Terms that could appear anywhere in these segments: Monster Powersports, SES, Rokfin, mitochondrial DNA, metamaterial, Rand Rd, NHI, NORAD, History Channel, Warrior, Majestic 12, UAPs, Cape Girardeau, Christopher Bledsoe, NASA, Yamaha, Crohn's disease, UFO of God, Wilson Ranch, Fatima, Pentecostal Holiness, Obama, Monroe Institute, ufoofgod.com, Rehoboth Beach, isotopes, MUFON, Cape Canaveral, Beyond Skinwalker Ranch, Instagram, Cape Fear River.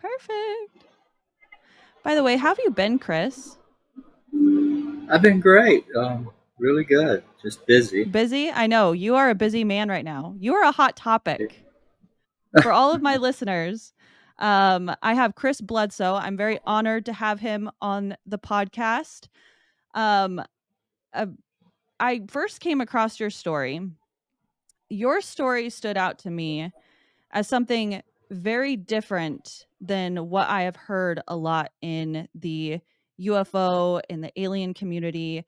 Perfect. By the way, how have you been, Chris? I've been great. Really good. Just busy. Busy? I know. You are a busy man right now. You are a hot topic. For all of my listeners, I have Chris Bledsoe. I'm very honored to have him on the podcast. I first came across your story. Your story stood out to me as something very different than what I have heard a lot in the UFO, in the alien community.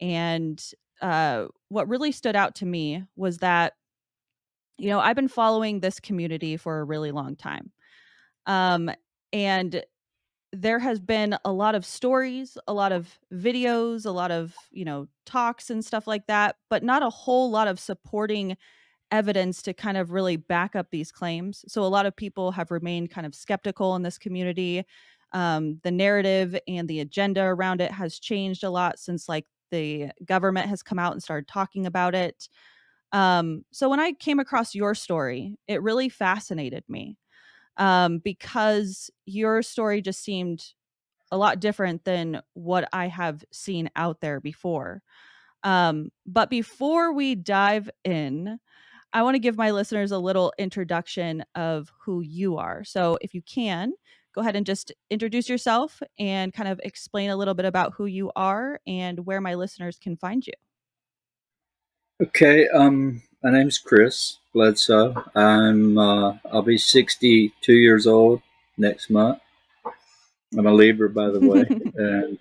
And what really stood out to me was that, you know, I've been following this community for a really long time. And there has been a lot of stories, a lot of videos, a lot of, you know, talks and stuff like that, but not a whole lot of supporting evidence to kind of really back up these claims. So a lot of people have remained kind of skeptical in this community. The narrative and the agenda around it has changed a lot since like the government has come out and started talking about it. So when I came across your story, it really fascinated me. Because your story just seemed a lot different than what I have seen out there before. But before we dive in, I want to give my listeners a little introduction of who you are. So if you can, go ahead and just introduce yourself and kind of explain a little bit about who you are and where my listeners can find you. Okay. My name's Chris Bledsoe. I'll be 62 years old next month. I'm a Libra, by the way. And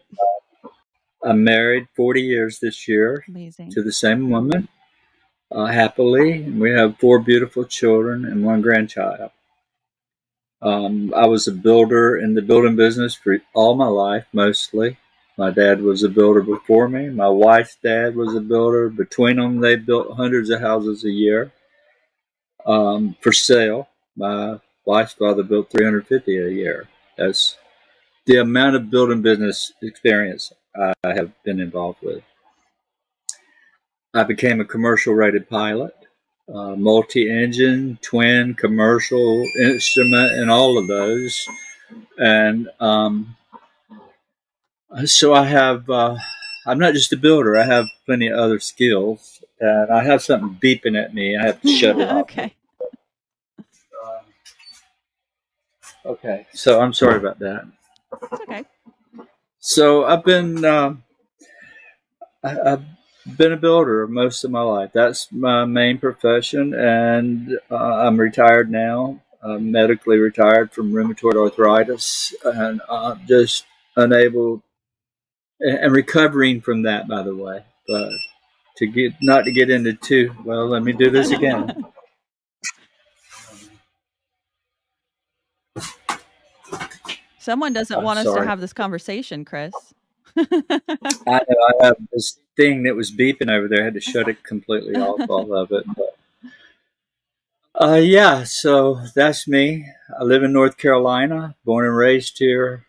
I'm married 40 years this year. Amazing. To the same woman, happily. And we have 4 beautiful children and 1 grandchild. I was a builder in the building business for all my life, mostly. My dad was a builder before me. My wife's dad was a builder. Between them, they built hundreds of houses a year for sale. My wife's father built 350 a year. That's the amount of building business experience I have been involved with. I became a commercial rated pilot, multi-engine, twin, commercial, instrument, and all of those. And so I have, I'm not just a builder. I have plenty of other skills, and I have something beeping at me. I have to shut it off. Okay. Okay. So I'm sorry about that. It's okay. So I've been, I've been a builder most of my life. That's my main profession, and I'm retired now. I'm medically retired from rheumatoid arthritis, and I'm just unable and recovering from that, by the way, but not to get into too, well, let me do this again. Someone doesn't want us to have this conversation, Chris. I know, I have this thing that was beeping over there. I had to shut it completely off, all of it. But, yeah, so that's me. I live in North Carolina, born and raised here.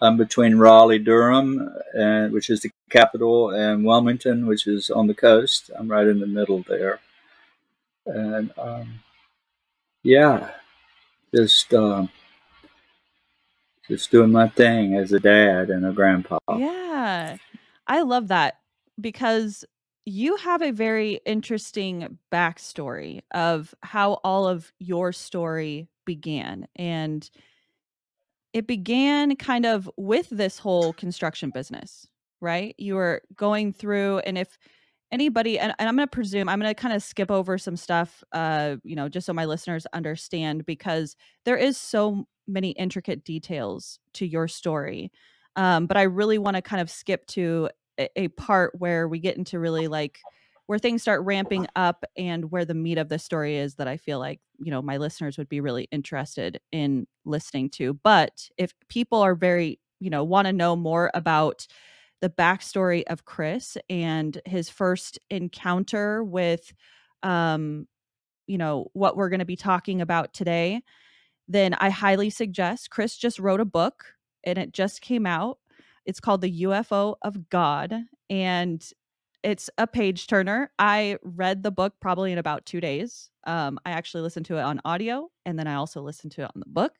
I'm between Raleigh, Durham, and which is the capital, and Wilmington, which is on the coast. I'm right in the middle there. And yeah, just doing my thing as a dad and a grandpa. Yeah, I love that, because you have a very interesting backstory of how all of your story began. And it began kind of with this whole construction business, right? You were going through, and if anybody, and I'm going to presume, I'm going to kind of skip over some stuff, you know, just so my listeners understand, because there is so many intricate details to your story. But I really want to kind of skip to a part where we get into really like where things start ramping up and where the meat of the story is, that I feel like, you know, my listeners would be really interested in listening to. But if people are very, you know, want to know more about the backstory of Chris and his first encounter with, you know, what we're going to be talking about today, then I highly suggest, Chris just wrote a book and it just came out. It's called The UFO of God. And It's a page turner. I read the book probably in about 2 days. I actually listened to it on audio, and then I also listened to it on the book.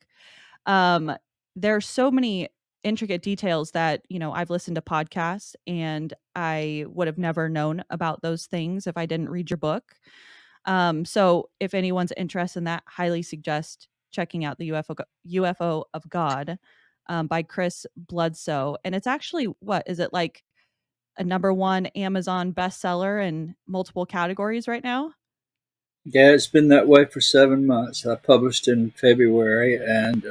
There are so many intricate details that, you know, I've listened to podcasts and I would have never known about those things if I didn't read your book. So if anyone's interested in that, highly suggest checking out the UFO of God by Chris Bledsoe. And it's actually, what is it, like a #1 Amazon bestseller in multiple categories right now? Yeah, it's been that way for 7 months. I published in February, and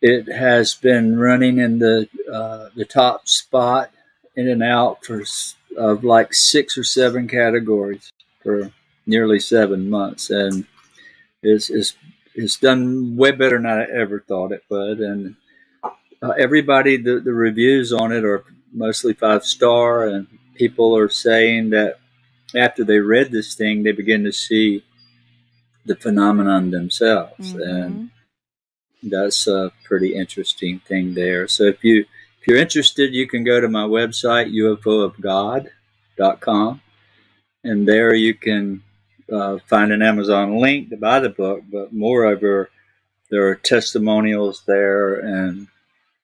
it has been running in the top spot in and out for of like 6 or 7 categories for nearly 7 months, and it's done way better than I ever thought it would. And everybody, the reviews on it are mostly 5-star, and people are saying that after they read this thing, they begin to see the phenomenon themselves. Mm-hmm. And that's a pretty interesting thing there. So if you're interested, you can go to my website, ufoofgod.com, and there you can find an Amazon link to buy the book. But moreover, there are testimonials there, and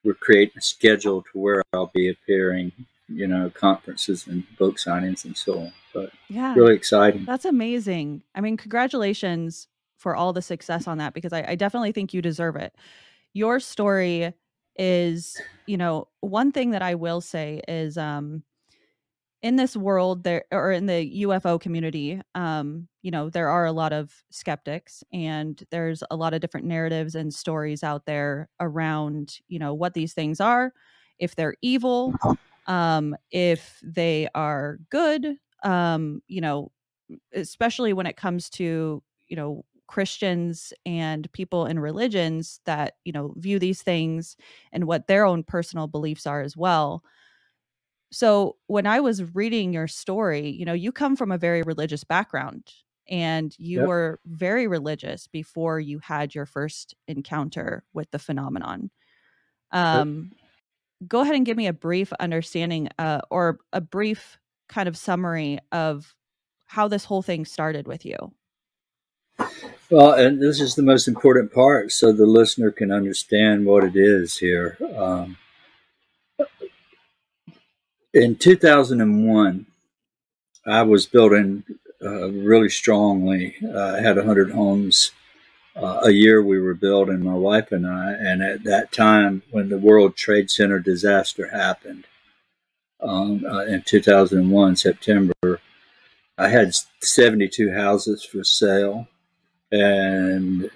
we're creating a schedule to where I'll be appearing, you know, conferences and book signings and so on. But yeah, really exciting. That's amazing. I mean, congratulations for all the success on that, because I definitely think you deserve it. Your story is, you know, one thing that I will say is, in this world there, or in the UFO community, you know, there are a lot of skeptics, and there's a lot of different narratives and stories out there around, you know, what these things are, if they're evil, if they are good, you know, especially when it comes to, you know, Christians and people in religions that, you know, view these things and what their own personal beliefs are as well. So when I was reading your story, you know, you come from a very religious background, and you Yep. were very religious before you had your first encounter with the phenomenon. Yep. Go ahead and give me a brief understanding or a brief kind of summary of how this whole thing started with you. Well, and this is the most important part, so the listener can understand what it is here. In 2001, I was building really strongly. I had 100 homes a year we were building, my wife and I. And at that time, when the World Trade Center disaster happened in 2001, September, I had 72 houses for sale. And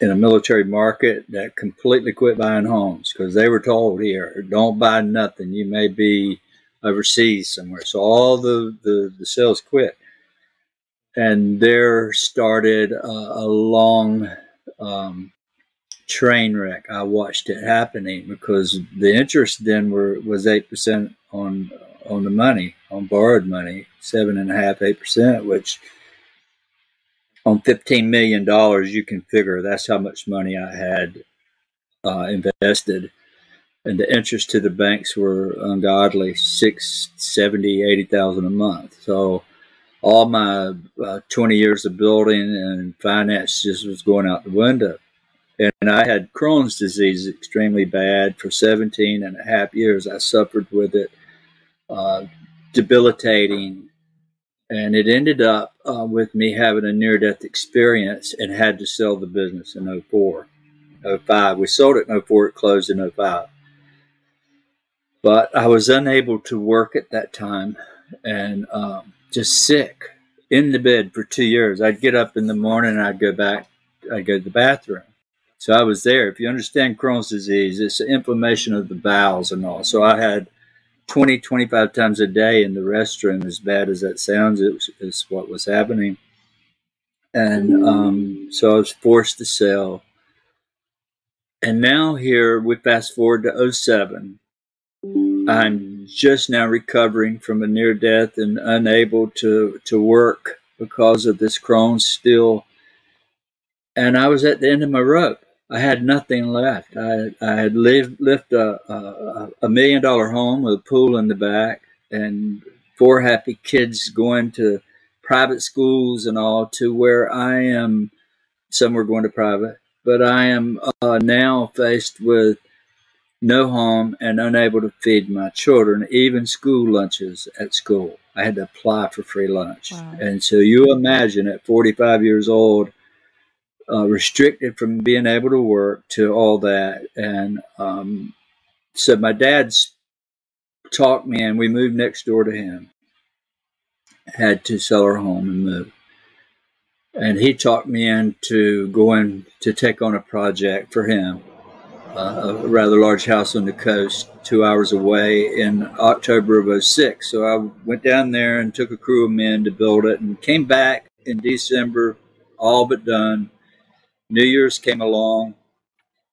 in a military market that completely quit buying homes, because they were told here, don't buy nothing, you may be overseas somewhere. So all the sales quit. And there started a long train wreck. I watched it happening, because the interest then was 8% on the money, on borrowed money, 7.5–8%, which on $15 million, you can figure that's how much money I had invested. And the interest to the banks were ungodly, $670,000–$80,000 a month. So all my 20 years of building and finance just was going out the window. And I had Crohn's disease extremely bad for 17.5 years. I suffered with it, debilitating. And it ended up with me having a near-death experience, and had to sell the business in 2004. 2005, we sold it in 2004, it closed in 2005. But I was unable to work at that time, and just sick, in the bed for 2 years. I'd get up in the morning, and I'd go to the bathroom. So I was there. If you understand Crohn's disease, it's the inflammation of the bowels and all. So I had 20–25 times a day in the restroom. As bad as that sounds, it's what was happening. And so I was forced to sell. And now here, we fast forward to 2007. I'm just now recovering from a near death, and unable to work because of this Crohn's still. And I was at the end of my rope. I had nothing left. I had lived a $1 million home with a pool in the back, and four happy kids going to private schools and all, to where I am, some were going to private, but I am now faced with no home and unable to feed my children, even school lunches at school. I had to apply for free lunch. Wow. And so you imagine at 45 years old, restricted from being able to work to all that. And so my dad's talked me, and we moved next door to him. Had to sell our home and move. And he talked me into going to take on a project for him, a rather large house on the coast, 2 hours away, in October of '06. So I went down there and took a crew of men to build it, and came back in December, all but done. New Year's came along,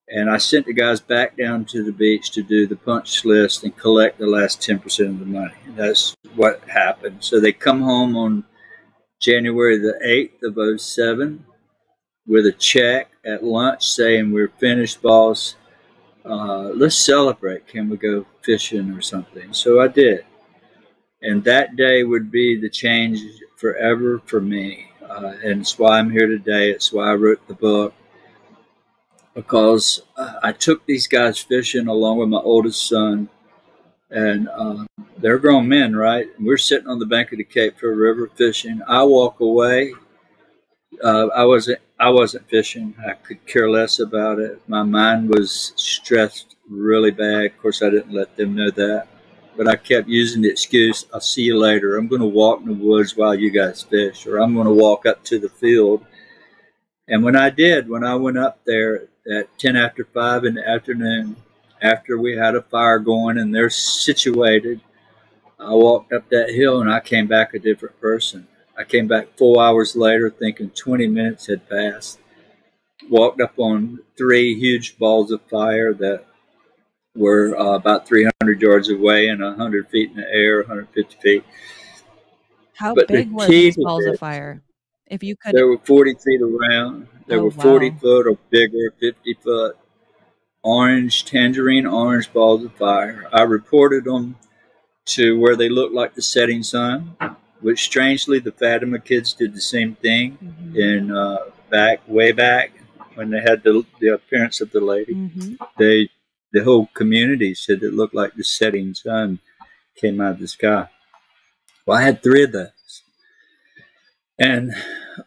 and I sent the guys back down to the beach to do the punch list and collect the last 10% of the money. That's what happened. So they come home on January the 8th of 07 with a check at lunch saying, "We're finished, boss. Let's celebrate. Can we go fishing or something?" So I did. And that day would be the change forever for me. And it's why I'm here today. It's why I wrote the book. Because I took these guys fishing along with my oldest son, and they're grown men, right? We're sitting on the bank of the Cape Fear River fishing. I walk away. I wasn't fishing. I could care less about it. My mind was stressed really bad. Of course, I didn't let them know that, but I kept using the excuse, "I'll see you later. I'm going to walk in the woods while you guys fish," or "I'm going to walk up to the field." And when I did, when I went up there at 10 after 5 in the afternoon, after we had a fire going and they're situated, I walked up that hill and I came back a different person. I came back 4 hours later thinking 20 minutes had passed. Walked up on three huge balls of fire that were about 300 yards away and 100 feet in the air, 150 feet. How big were these balls of fire? If you could, there were 40 feet around. There were 40 foot or bigger, 50 foot, orange, tangerine orange balls of fire. I reported them to where they looked like the setting sun, which strangely the Fatima kids did the same thing in way back when they had the appearance of the lady. The whole community said it looked like the setting sun came out of the sky. Well, I had three of those. And,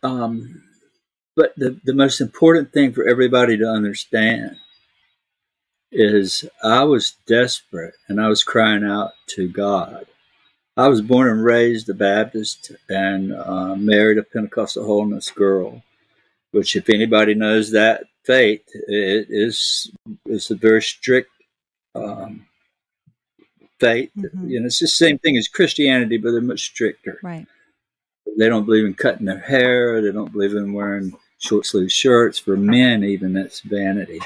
but the most important thing for everybody to understand is I was desperate and I was crying out to God. I was born and raised a Baptist and married a Pentecostal Holiness girl, which if anybody knows that faith, it is a very strict faith. You know, it's the same thing as Christianity, but they're much stricter. Right. They don't believe in cutting their hair. They don't believe in wearing short sleeve shirts. For men, even, that's vanity.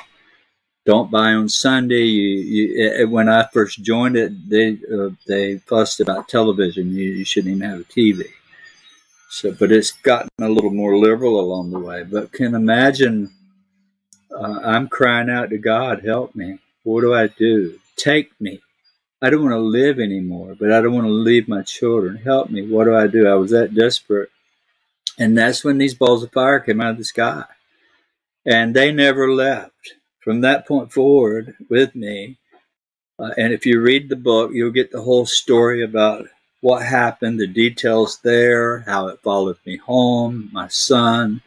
Don't buy on Sunday. When I first joined it, they fussed about television. You shouldn't even have a TV. So, but it's gotten a little more liberal along the way. But can imagine, I'm crying out to God, "Help me. What do I do? Take me. I don't want to live anymore, but I don't want to leave my children. Help me. What do? I was that desperate." And that's when these balls of fire came out of the sky. And they never left from that point forward with me. And if you read the book, you'll get the whole story about what happened, the details there, how it followed me home, my son,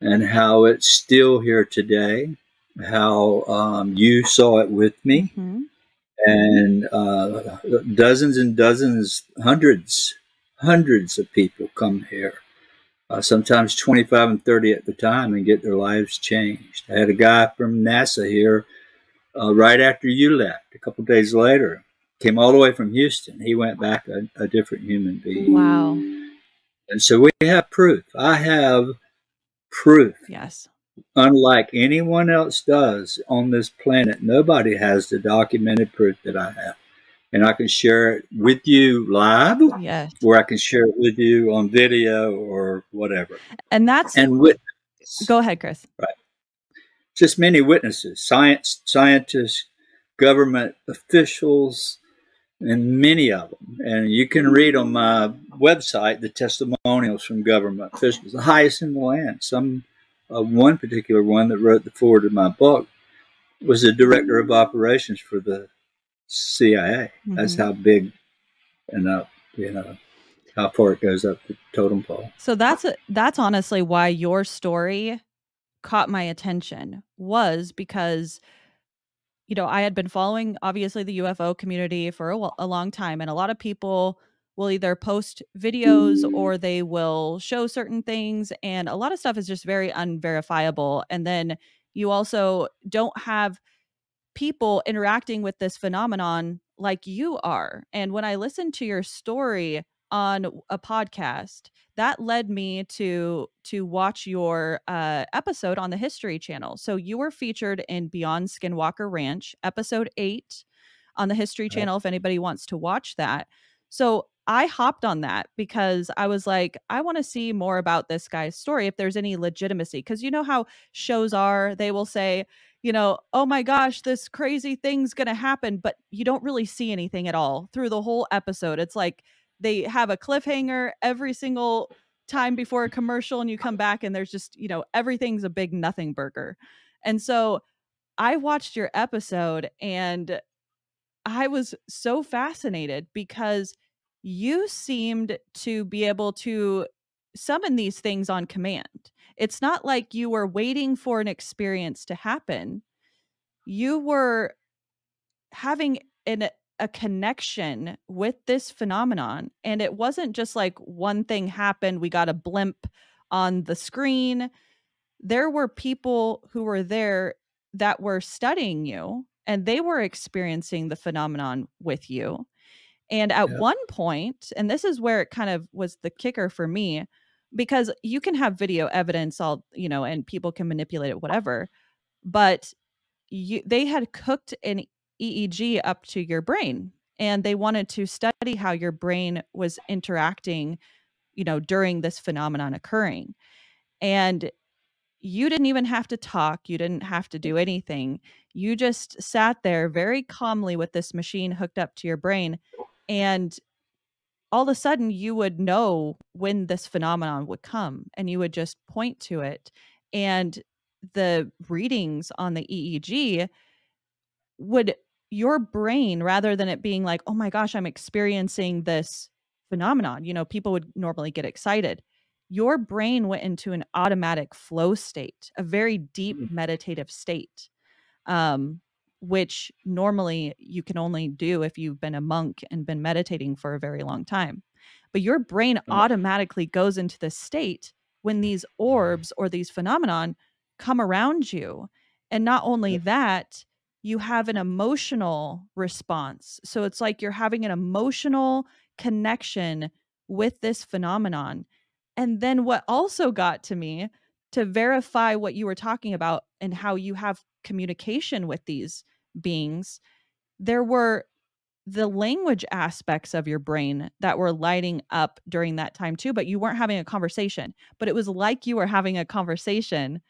and how it's still here today, how you saw it with me. And dozens and dozens, hundreds of people come here, sometimes 25 and 30 at the time, and get their lives changed. I had a guy from NASA here right after you left, a couple of days later, came all the way from Houston. He went back a different human being. Wow. And so we have proof. I have proof. Yes. Unlike anyone else does on this planet, nobody has the documented proof that I have. And I can share it with you live, yes, or I can share it with you on video or whatever. And that's... And witnesses. Go ahead, Chris. Right. Just many witnesses, scientists, government officials, and many of them. And you can read on my website the testimonials from government officials, the highest in the land. One particular one that wrote the foreword of my book was the director of operations for the CIA. That's how big and up, you know, how far it goes up the totem pole. So that's honestly why your story caught my attention, was because, you know, I had been following obviously the UFO community for a long time, and a lot of people will either post videos or they will show certain things, and a lot of stuff is just very unverifiable. And then you also don't have people interacting with this phenomenon like you are. And when I listened to your story on a podcast, that led me to watch your episode on the History Channel. So you were featured in Beyond Skinwalker Ranch, episode 8 on the History Channel, if anybody wants to watch that. So I hopped on that because I was like, I want to see more about this guy's story, if there's any legitimacy. Because you know how shows are, they will say, you know, oh my gosh, this crazy thing's going to happen, but you don't really see anything at all through the whole episode. It's like they have a cliffhanger every single time before a commercial, and you come back and there's just, you know, everything's a big nothing burger. And so I watched your episode and I was so fascinated because you seemed to be able to summon these things on command. It's not like you were waiting for an experience to happen. You were having a connection with this phenomenon. And it wasn't just like one thing happened, we got a blimp on the screen. There were people who were there that were studying you, and they were experiencing the phenomenon with you. And at one point, and this is where it kind of was the kicker for me, because you can have video evidence all, you know, and people can manipulate it, whatever, but they had cooked an EEG up to your brain, and they wanted to study how your brain was interacting, you know, during this phenomenon occurring. And you didn't even have to talk. You didn't have to do anything. You just sat there very calmly with this machine hooked up to your brain. And all of a sudden you would know when this phenomenon would come, and you would just point to it. And the readings on the EEG would, your brain, rather than it being like, oh my gosh, I'm experiencing this phenomenon, you know, people would normally get excited. Your brain went into an automatic flow state, a very deep meditative state, which normally you can only do if you've been a monk and been meditating for a very long time. But your brain automatically goes into this state when these orbs or these phenomenon come around you. And not only that, you have an emotional response. So it's like you're having an emotional connection with this phenomenon. And then what also got to me, to verify what you were talking about and how you have communication with these beings, there were the language aspects of your brain that were lighting up during that time too, but you weren't having a conversation, but it was like you were having a conversation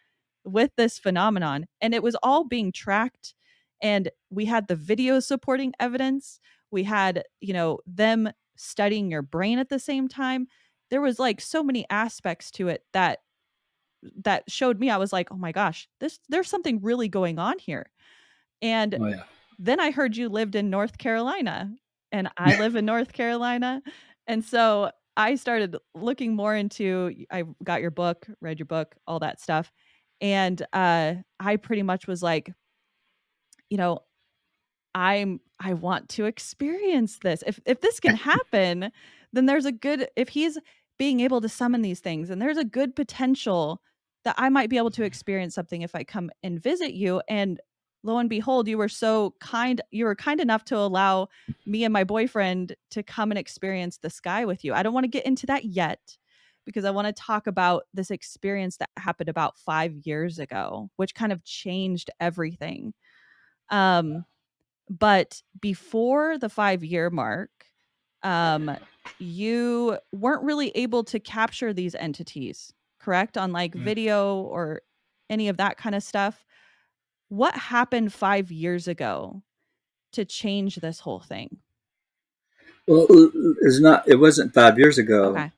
with this phenomenon, and it was all being tracked. And we had the video supporting evidence. We had, you know, them studying your brain at the same time. There was like so many aspects to it that showed me, I was like, oh my gosh, there's something really going on here. And then I heard you lived in North Carolina, and I live in North Carolina. And so I started looking more into, I got your book, read your book, all that stuff. And I pretty much was like, you know, I want to experience this. If this can happen, then there's a good, if he's being able to summon these things, and there's a good potential that I might be able to experience something if I come and visit you. And lo and behold, you were so kind. You were kind enough to allow me and my boyfriend to come and experience the sky with you. I don't want to get into that yet, because I want to talk about this experience that happened about 5 years ago, which kind of changed everything. But before the 5-year mark, you weren't really able to capture these entities, correct? On like video or any of that kind of stuff. What happened 5 years ago to change this whole thing? Well, it's not. It wasn't 5 years ago. Okay.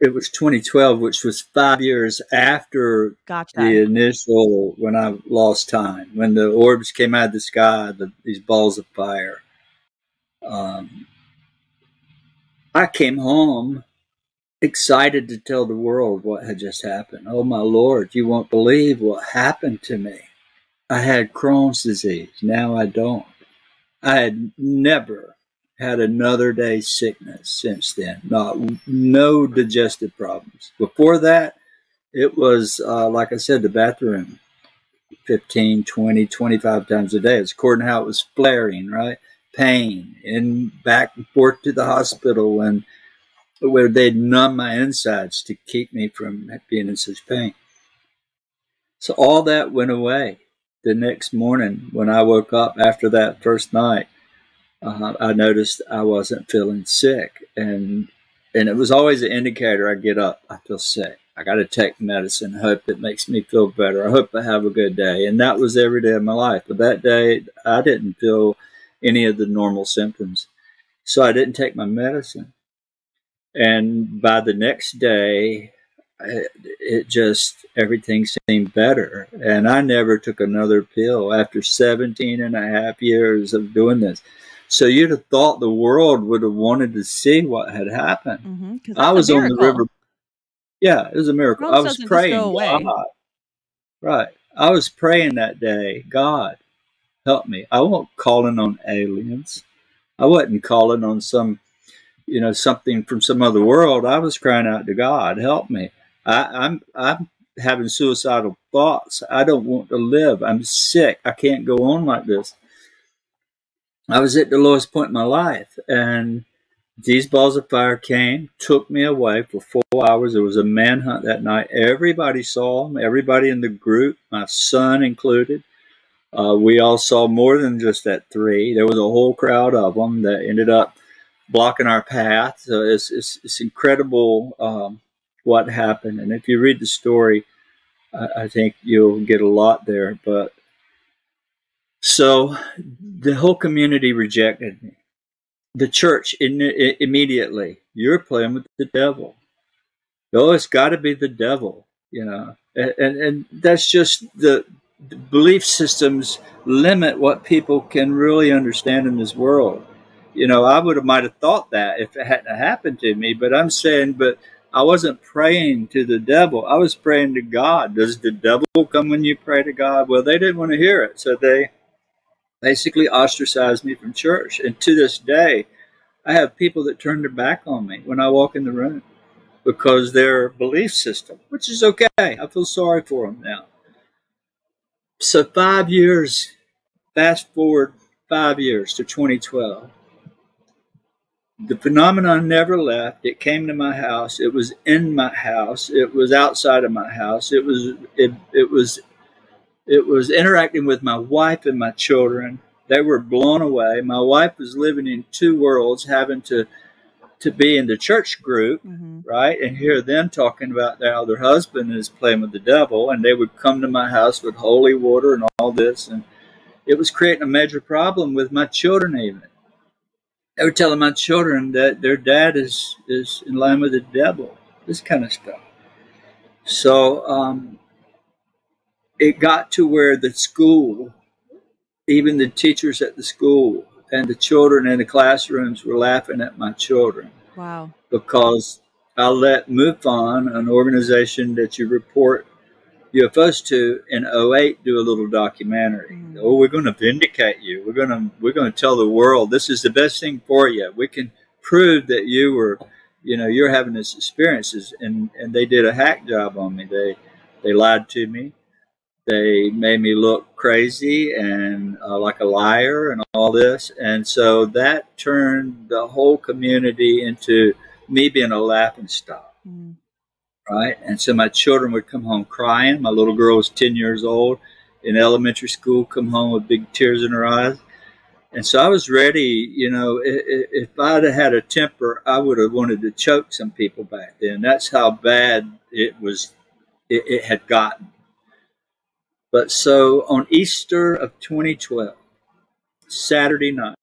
It was 2012, which was 5 years after the initial, when I lost time, when the orbs came out of the sky, these balls of fire. I came home excited to tell the world what had just happened. Oh, my Lord, you won't believe what happened to me. I had Crohn's disease. Now I don't. I had never had another day's sickness since then. No digestive problems. Before that, it was, like I said, the bathroom 15, 20, 25 times a day. It's according to how it was flaring, right? Pain, and back and forth to the hospital, and where they'd numb my insides to keep me from being in such pain. So all that went away the next morning when I woke up after that first night. I noticed I wasn't feeling sick, and it was always an indicator. I get up, I feel sick. I got to take medicine, hope it makes me feel better. I hope I have a good day. And that was every day of my life. But that day, I didn't feel any of the normal symptoms. So I didn't take my medicine. And by the next day, it just, everything seemed better. And I never took another pill after 17 and a half years of doing this. So you'd have thought the world would have wanted to see what had happened. I was on the river. Yeah, it was a miracle. I was praying. God. Right. I was praying that day, God, help me. I wasn't calling on aliens. I wasn't calling on some, you know, something from some other world. I was crying out to God, help me. I'm having suicidal thoughts. I don't want to live. I'm sick. I can't go on like this. I was at the lowest point in my life, and these balls of fire came, took me away for 4 hours. There was a manhunt that night. Everybody saw them, everybody in the group, my son included. We all saw more than just that three. There was a whole crowd of them that ended up blocking our path. So it's incredible what happened. And if you read the story, I think you'll get a lot there. But so the whole community rejected me. The church immediately, you're playing with the devil. Oh, it's got to be the devil, you know. And that's just the belief systems limit what people can really understand in this world. You know, I might have thought that if it hadn't happened to me. But I'm saying, but I wasn't praying to the devil. I was praying to God. Does the devil come when you pray to God? Well, they didn't want to hear it, so they basically ostracized me from church. And to this day, I have people that turn their back on me when I walk in the room because their belief system, which is okay. I feel sorry for them now. So 5 years, fast forward 5 years to 2012. The phenomenon never left. It came to my house. It was in my house. It was outside of my house. It was interacting with my wife and my children. They were blown away. My wife was living in two worlds, having to be in the church group, right, and hear them talking about how their husband is playing with the devil, and they would come to my house with holy water and all this, and it was creating a major problem with my children even. They were telling my children that their dad is in line with the devil, this kind of stuff. So it got to where the school, even the teachers at the school and the children in the classrooms were laughing at my children. Wow. Because I let MUFON, an organization that you report UFOs to, in 2008, do a little documentary. Oh, we're going to vindicate you. We're going to tell the world this is the best thing for you. We can prove that you were, you know, you're having these experiences. And they did a hack job on me. They lied to me. They made me look crazy and like a liar and all this. And so that turned the whole community into me being a laughing stock. Right? And so my children would come home crying. My little girl was 10 years old in elementary school, come home with big tears in her eyes. And so I was ready, you know, if I'd have had a temper, I would have wanted to choke some people back then. That's how bad it was, it had gotten. But so on Easter of 2012, Saturday night,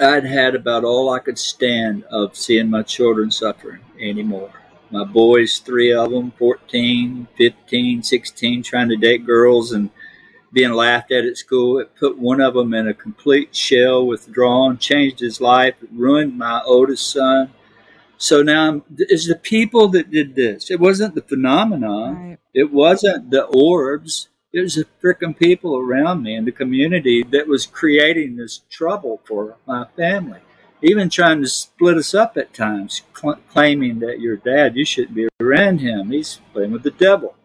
I'd had about all I could stand of seeing my children suffering anymore. My boys, three of them, 14, 15, 16, trying to date girls and being laughed at school. It put one of them in a complete shell, withdrawn, changed his life, it ruined my oldest son. So now it's the people that did this. It wasn't the phenomenon. Right. It wasn't the orbs. It was the freaking people around me in the community that was creating this trouble for my family. Even trying to split us up at times, claiming that your dad, you shouldn't be around him. He's playing with the devil.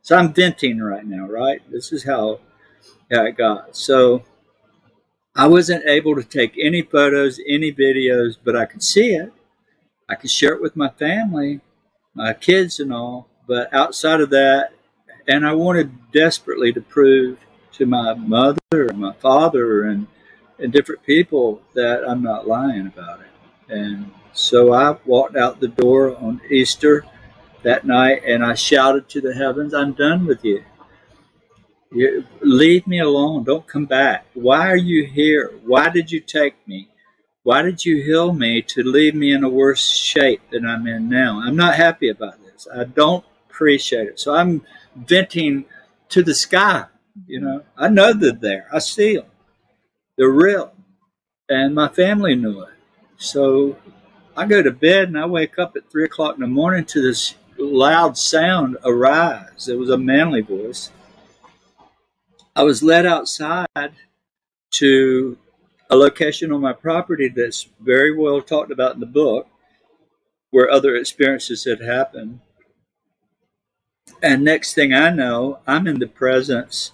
So I'm venting right now, right? This is how it got. So I wasn't able to take any photos, any videos, but I could see it. I could share it with my family, my kids and all. But outside of that, and I wanted desperately to prove to my mother and my father and different people that I'm not lying about it. And so I walked out the door on Easter that night and I shouted to the heavens, I'm done with you. Leave me alone. Don't come back. Why are you here? Why did you take me? Why did you heal me to leave me in a worse shape than I'm in now? I'm not happy about this. I don't appreciate it. So I'm venting to the sky. You know, I know they're there. I see them. They're real. And my family knew it. So I go to bed and I wake up at 3 o'clock in the morning to this loud sound, arise. It was a manly voice. I was led outside to a location on my property that's very well talked about in the book, where other experiences had happened. And next thing I know, I'm in the presence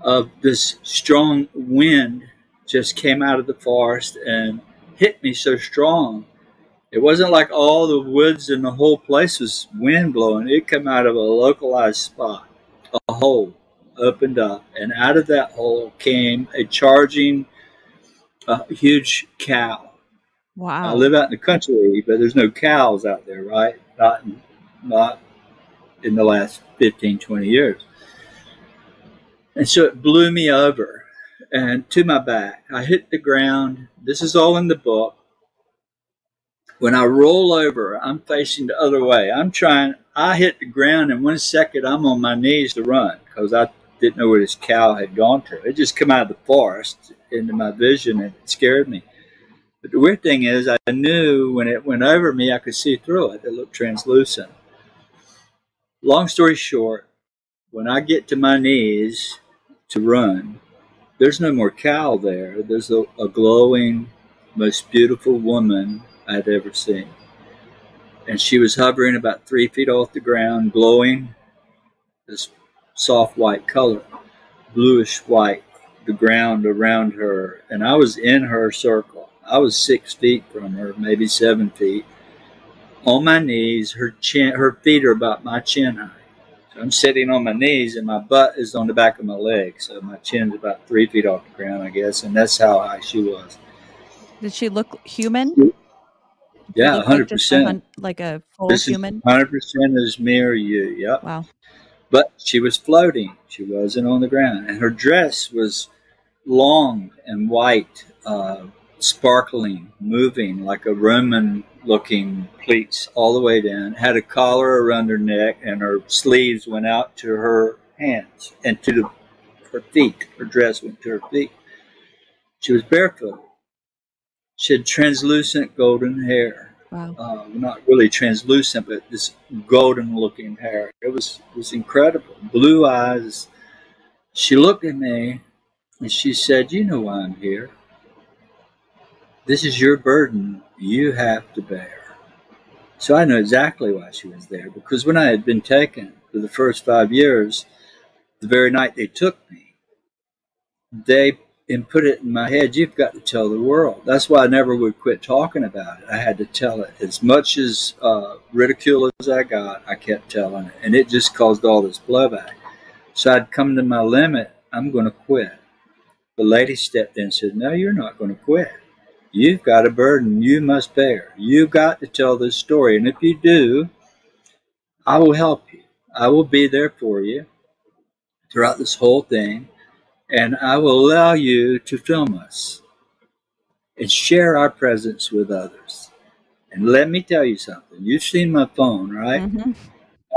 of this strong wind. Just came out of the forest and hit me so strong. It wasn't like all the woods and the whole place was wind blowing. It came out of a localized spot, a hole opened up, and out of that hole came a charging, huge cow. Wow! I live out in the country, but there's no cows out there, right? Not in the last 15, 20 years. And so it blew me over. And to my back, I hit the ground. This is all in the book. When I roll over, I'm facing the other way. I'm trying. I hit the ground, and 1 second, I'm on my knees to run because I didn't know where this cow had gone to. It just came out of the forest into my vision, and it scared me. But the weird thing is, I knew when it went over me, I could see through it. It looked translucent. Long story short, when I get to my knees to run, there's no more cow there. There's a glowing, most beautiful woman I'd ever seen. And she was hovering about 3 feet off the ground, glowing this soft white color, bluish white, the ground around her. And I was in her circle. I was 6 feet from her, maybe 7 feet. On my knees, her feet are about my chin height. I'm sitting on my knees and my butt is on the back of my leg. So my chin's about 3 feet off the ground, I guess. And that's how high she was. Did she look human? Yeah, 100%. Like a full human? 100% is me or you, yep. Wow. But she was floating. She wasn't on the ground. And her dress was long and white, sparkling, moving like a Roman looking pleats all the way down, had a collar around her neck, and her sleeves went out to her hands and to her feet. Her dress went to her feet. She was barefoot. She had translucent golden hair. Wow. Not really translucent, but this golden looking hair. It was incredible. Blue eyes. She looked at me and she said, you know why I'm here. This is your burden you have to bear. So I know exactly why she was there, because when I had been taken for the first 5 years, the very night they took me, they put it in my head, you've got to tell the world. That's why I never would quit talking about it. I had to tell it. As much as ridicule as I got, I kept telling it, and it just caused all this blowback. So I'd come to my limit, I'm going to quit. The lady stepped in and said, no, you're not going to quit. You've got a burden you must bear. You've got to tell this story. And if you do, I will help you. I will be there for you throughout this whole thing. And I will allow you to film us. and share our presence with others. And let me tell you something. You've seen my phone, right? Mm-hmm.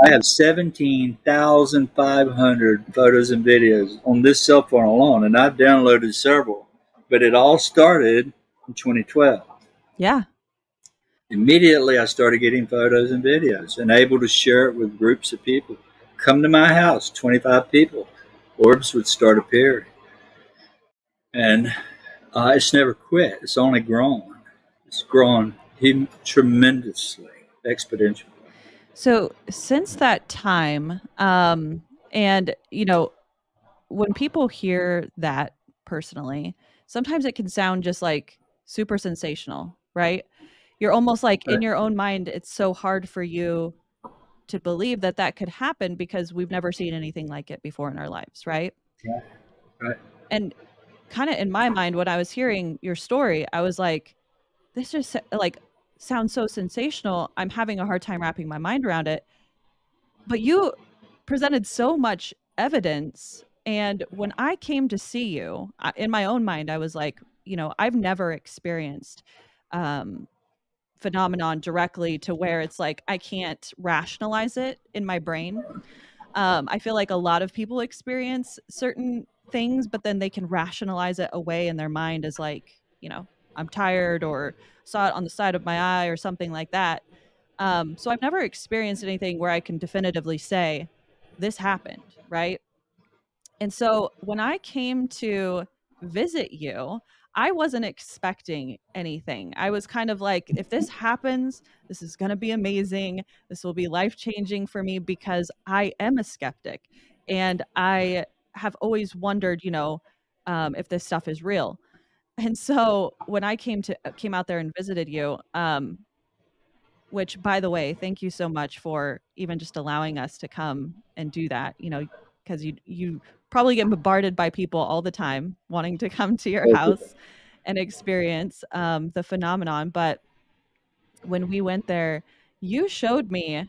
I have 17,500 photos and videos on this cell phone alone, and I've downloaded several. But it all started in 2012. Yeah. Immediately, I started getting photos and videos and able to share it with groups of people. Come to my house, 25 people. Orbs would start appearing. And it's never quit. It's only grown. It's grown tremendously, exponentially. So since that time, and, you know, when people hear that personally, sometimes it can sound just like super sensational, right? You're almost like in your own mind, it's so hard for you to believe that that could happen because we've never seen anything like it before in our lives, right? Yeah. Right. And kind of in my mind, when I was hearing your story, I was like, this just like sounds so sensational. I'm having a hard time wrapping my mind around it. But you presented so much evidence. And when I came to see you, in my own mind, I was like, you know, I've never experienced phenomenon directly to where it's like, I can't rationalize it in my brain. I feel like a lot of people experience certain things, but then they can rationalize it away in their mind as like, you know, I'm tired or saw it on the side of my eye or something like that. So I've never experienced anything where I can definitively say this happened, right? And so when I came to visit you, I wasn't expecting anything. I was kind of like, if this happens, this is going to be amazing. This will be life-changing for me because I am a skeptic. And I have always wondered, you know, if this stuff is real. And so when I came out there and visited you, which by the way, thank you so much for even just allowing us to come and do that, you know, because you probably get bombarded by people all the time wanting to come to your house and experience the phenomenon. But when we went there, you showed me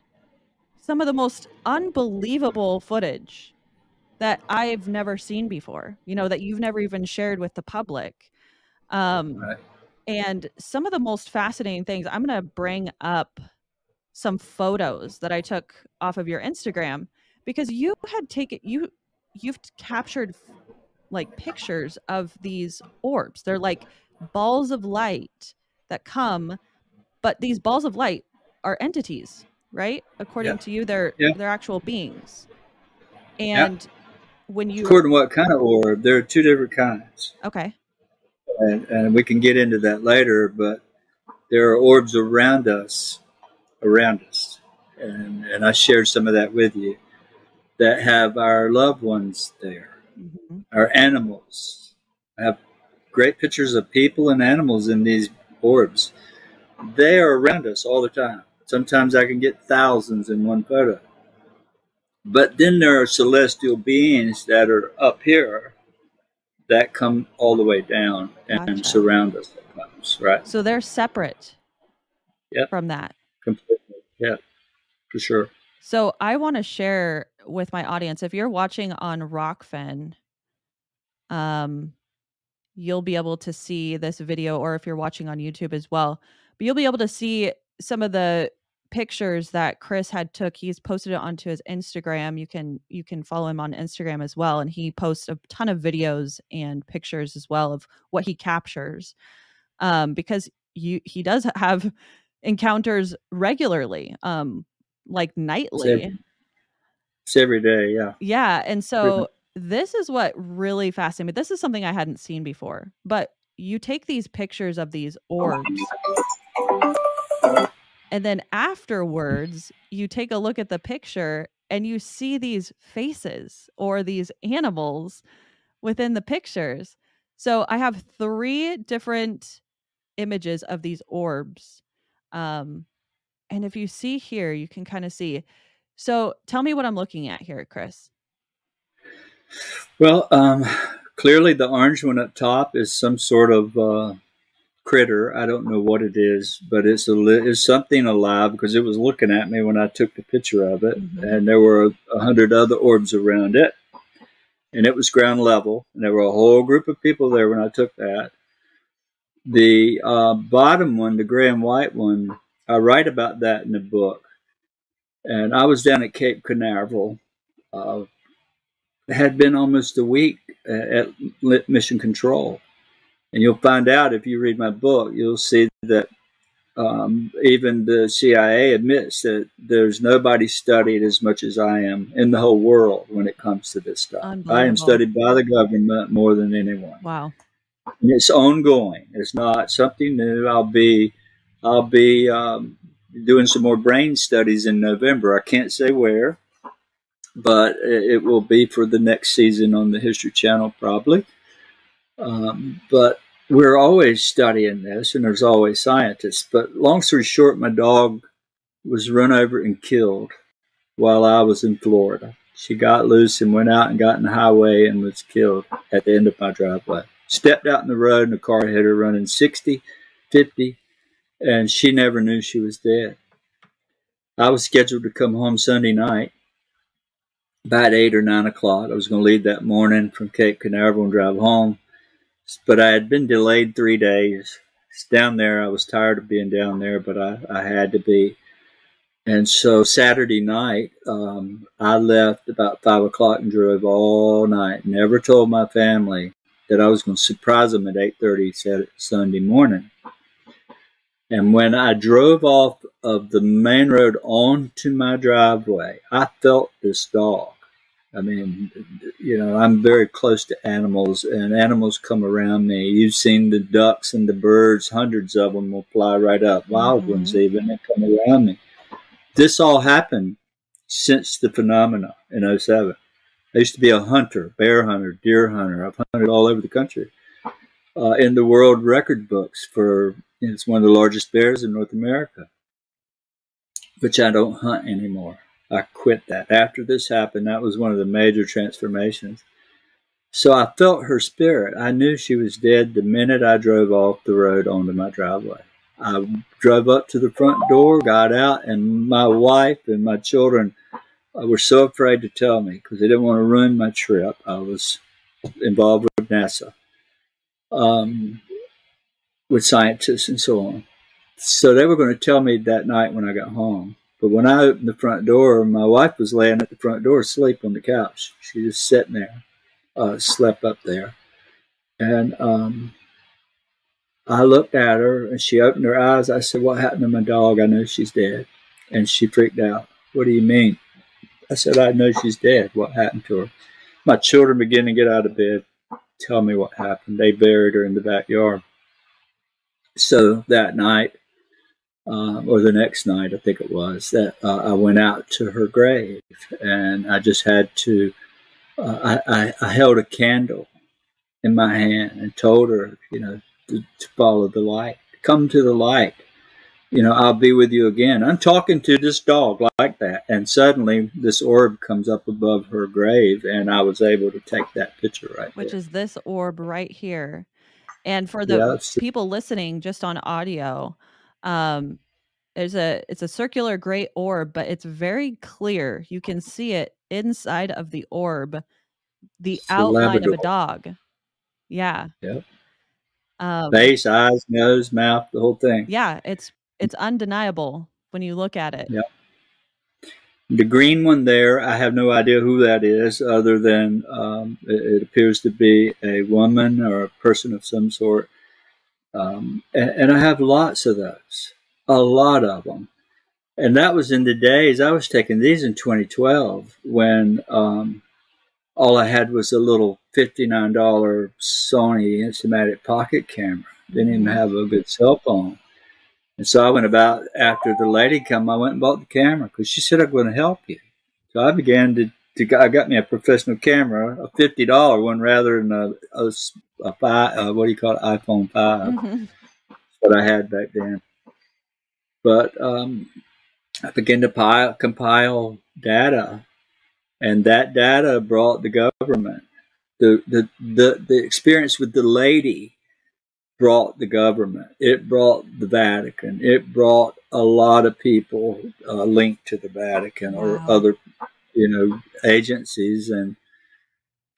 some of the most unbelievable footage that I've never seen before, you know, that you've never even shared with the public. And some of the most fascinating things, I'm going to bring up some photos that I took off of your Instagram, because you had taken, you've captured like pictures of these orbs. They're like balls of light that come, but these balls of light are entities, right? According to you, they're actual beings. And when you... According to what kind of orb, there are two different kinds. Okay. And we can get into that later, but there are orbs around us. And I shared some of that with you, that have our loved ones there, our animals. I have great pictures of people and animals in these orbs. They are around us all the time. Sometimes I can get thousands in one photo. But then there are celestial beings that are up here that come all the way down and surround us sometimes, right? So they're separate from that. Completely. Yeah, for sure. So I want to share with my audience, if you're watching on Rokfin, you'll be able to see this video, or if you're watching on YouTube as well, but you'll be able to see some of the pictures that Chris had took. He's posted it onto his Instagram. You can follow him on Instagram as well. And he posts a ton of videos and pictures as well of what he captures. Because he does have encounters regularly, like nightly. It's every day. Yeah. Yeah. And so this is what really fascinated me. This is something I hadn't seen before, but you take these pictures of these orbs. And then afterwards, you take a look at the picture and you see these faces or these animals within the pictures. So I have three different images of these orbs. And if you see here, you can kind of see. So tell me what I'm looking at here, Chris. Well, clearly the orange one up top is some sort of... critter. I don't know what it is, but it's something alive, because it was looking at me when I took the picture of it. And there were 100 other orbs around it, and it was ground level, and there were a whole group of people there when I took that. The bottom one, the gray and white one, I write about that in the book. And I was down at Cape Canaveral. Had been almost a week at Mission Control. And you'll find out, if you read my book, you'll see that even the CIA admits that there's nobody studied as much as I am in the whole world when it comes to this stuff. I am studied by the government more than anyone. Wow. And it's ongoing. It's not something new. I'll be doing some more brain studies in November. I can't say where, but it will be for the next season on the History Channel probably. But we're always studying this, and there's always scientists. But long story short, my dog was run over and killed while I was in Florida. She got loose and went out and got in the highway and was killed at the end of my driveway. Stepped out in the road and the car hit her running 60, 50, and she never knew she was dead. I was scheduled to come home Sunday night. About 8 or 9 o'clock, I was going to leave that morning from Cape Canaveral and drive home, but I had been delayed 3 days. It's down there. I was tired of being down there, but I had to be. And so Saturday night, I left about 5 o'clock and drove all night. Never told my family that I was going to surprise them at 8:30 Sunday morning. And when I drove off of the main road onto my driveway, I felt this dog. I mean, you know, I'm very close to animals, and animals come around me. You've seen the ducks and the birds, hundreds of them will fly right up, wild ones even, that come around me. This all happened since the phenomena in 07. I used to be a hunter, bear hunter, deer hunter. I've hunted all over the country. In the world record books for, it's one of the largest bears in North America, which I don't hunt anymore. I quit that. After this happened, that was one of the major transformations. So I felt her spirit. I knew she was dead the minute I drove off the road onto my driveway. I drove up to the front door, got out, and my wife and my children were so afraid to tell me because they didn't want to ruin my trip. I was involved with NASA. With scientists and so on. So they were going to tell me that night when I got home. But when I opened the front door, my wife was laying at the front door asleep on the couch. She was sitting there, slept up there. And I looked at her, and she opened her eyes. I said, "What happened to my dog? I know she's dead." And she freaked out. "What do you mean?" I said, "I know she's dead. What happened to her?" My children began to get out of bed. Tell me what happened. They buried her in the backyard. So that night, or the next night, I think it was, that I went out to her grave, and I just had to, I held a candle in my hand and told her, you know, to follow the light, come to the light, you know, I'll be with you again. I'm talking to this dog like that. And suddenly this orb comes up above her grave, and I was able to take that picture right there. Which is this orb right here. And for the people listening just on audio, it's a circular gray orb, but it's very clear. You can see it inside of the orb, the outline of a dog. Yeah. Yep. Face, eyes, nose, mouth, the whole thing. Yeah, it's undeniable when you look at it. Yeah. The green one there, I have no idea who that is, other than it appears to be a woman or a person of some sort. And I have lots of those, a lot of them. And that was in the days, I was taking these in 2012 when all I had was a little $59 Sony Instamatic pocket camera. Didn't even have a good cell phone. And so I went about, after the lady came, I went and bought the camera because she said, "I'm going to help you." So I began to I got me a professional camera, a $50 one rather than a what do you call it, iPhone 5. Mm-hmm. That's what I had back then. But I began to compile data, and that data brought the government. The experience with the lady brought the government. It brought the Vatican. It brought a lot of people linked to the Vatican or other, you know, agencies. And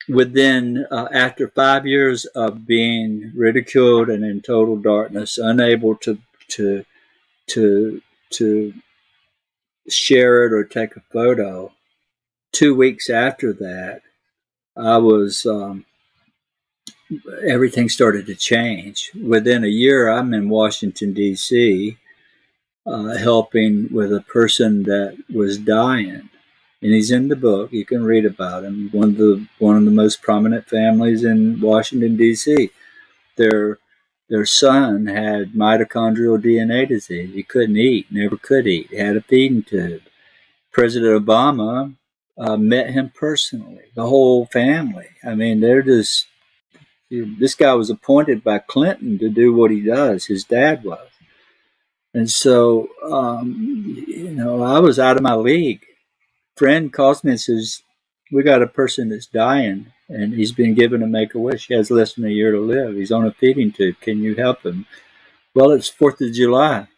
within, after 5 years of being ridiculed and in total darkness, unable to share it or take a photo, 2 weeks after that, I was, everything started to change. Within a year, I'm in Washington, D.C., helping with a person that was dying. And he's in the book. You can read about him. One of the most prominent families in Washington, D.C. Their son had mitochondrial DNA disease. He couldn't eat, never could eat. He had a feeding tube. President Obama met him personally, the whole family. I mean, they're just, this guy was appointed by Clinton to do what he does. His dad was. And so, you know, I was out of my league. Friend calls me and says, we got a person that's dying and he's been given a Make-A-Wish. He has less than a year to live. He's on a feeding tube. Can you help him? Well, it's 4th of July.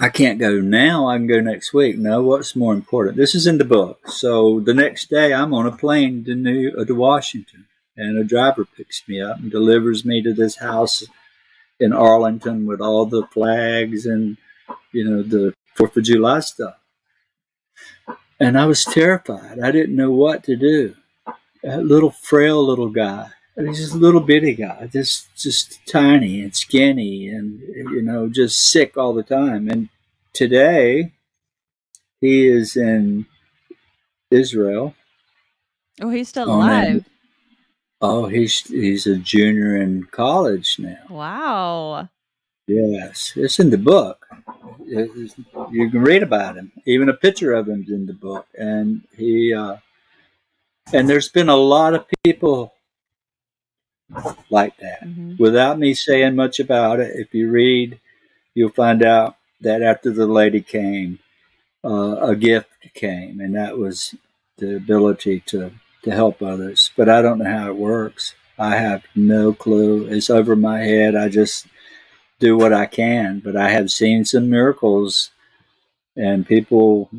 I can't go now. I can go next week. No, what's more important? This is in the book. So the next day I'm on a plane to Washington, and a driver picks me up and delivers me to this house in Arlington with all the flags and, you know, the 4th of July stuff. And I was terrified. I didn't know what to do. That little frail little guy. He's just a little bitty guy, just tiny and skinny and, you know, just sick all the time. And today he is in Israel. Oh, he's still alive. Oh, he's a junior in college now. Wow. Yes, it's in the book. You can read about him. Even a picture of him is in the book. And he, and there's been a lot of people like that. Mm-hmm. Without me saying much about it, if you read, you'll find out that after the lady came, a gift came, and that was the ability to help others. But I don't know how it works. I have no clue. It's over my head. I just do what I can, but I have seen some miracles, and people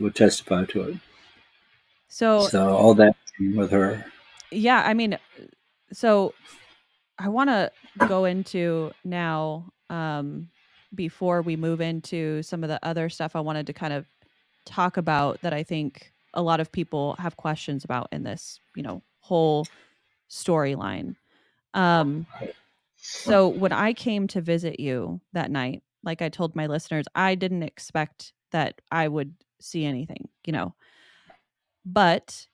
will testify to it. So all that with her. Yeah, I mean, so I want to go into now, before we move into some of the other stuff I wanted to kind of talk about that I think a lot of people have questions about in this, you know, whole storyline. So when I came to visit you that night, like I told my listeners, I didn't expect that I would see anything, you know, but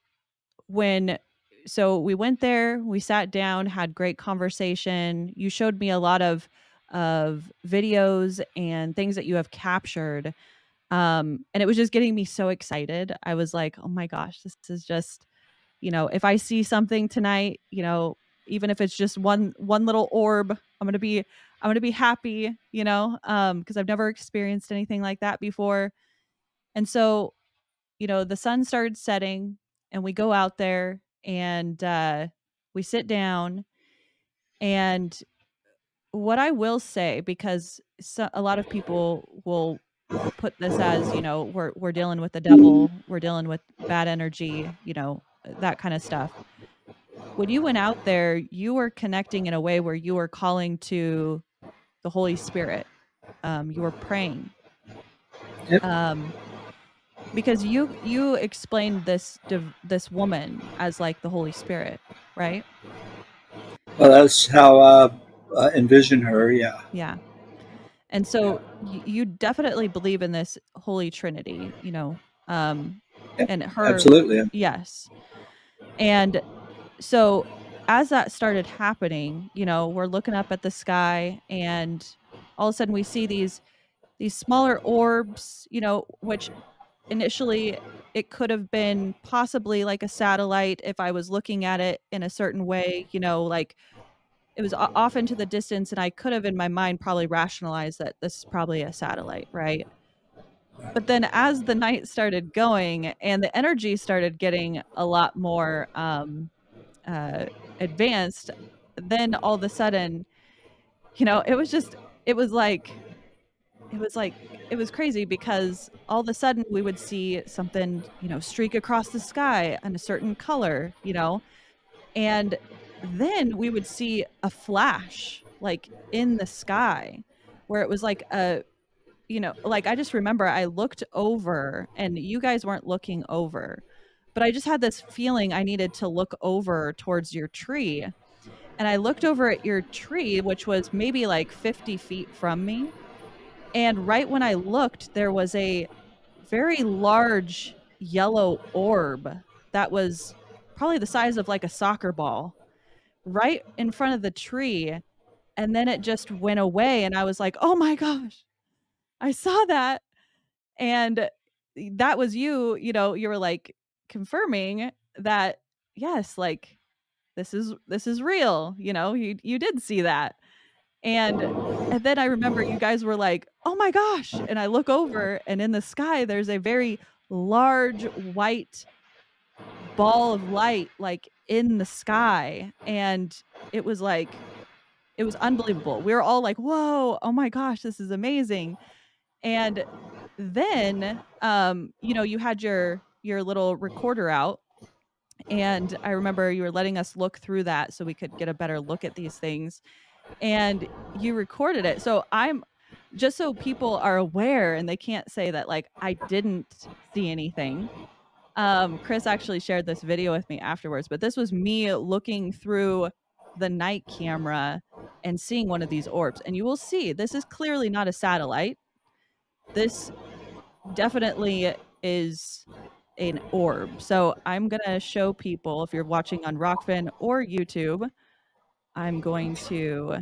when, so we went there, we sat down, had great conversation. You showed me a lot of videos and things that you have captured. And it was just getting me so excited. I was like, oh my gosh, this is just, you know, if I see something tonight, you know, even if it's just one little orb, I'm going to be happy, you know, because I've never experienced anything like that before. And so, you know, the sun started setting and we go out there and we sit down. And what I will say, because a lot of people will put this as, you know, we're dealing with the devil, we're dealing with bad energy, you know, that kind of stuff. When you went out there, you were connecting in a way where you were calling to the Holy Spirit. You were praying. Yep. Because you explained this woman as like the Holy Spirit, right? Well, that's how I envision her. Yeah. Yeah. And so you definitely believe in this Holy Trinity, you know, and her. Absolutely. Yes. And so as that started happening, you know, we're looking up at the sky and all of a sudden we see these smaller orbs, you know, which initially it could have been possibly like a satellite if I was looking at it in a certain way, you know, like it was off into the distance and I could have in my mind probably rationalized that this is probably a satellite, right? But then as the night started going and the energy started getting a lot more advanced, then all of a sudden, you know, it was like it was crazy, because all of a sudden we would see something, you know, streak across the sky in a certain color, you know, and then we would see a flash like in the sky where it was like a, you know, like I just remember I looked over and you guys weren't looking over, but I just had this feeling I needed to look over towards your tree. And I looked over at your tree, which was maybe like 50 feet from me. And right when I looked, there was a very large yellow orb that was probably the size of like a soccer ball right in front of the tree. And then it just went away. And I was like, oh my gosh, I saw that. And that was you, you know, you were like confirming that, yes, like this is real. You know, you did see that. And then I remember you guys were like, oh my gosh. And I look over and in the sky, there's a very large white ball of light, like in the sky. And it was like, it was unbelievable. We were all like, whoa, oh my gosh, this is amazing. And then, you know, you had your little recorder out. And I remember you were letting us look through that so we could get a better look at these things. And you recorded it. So I'm just, so people are aware and they can't say that like I didn't see anything. Chris actually shared this video with me afterwards, but this was me looking through the night camera and seeing one of these orbs. And you will see, this is clearly not a satellite. This definitely is an orb. So I'm going to show people, if you're watching on Rokfin or YouTube, I'm going to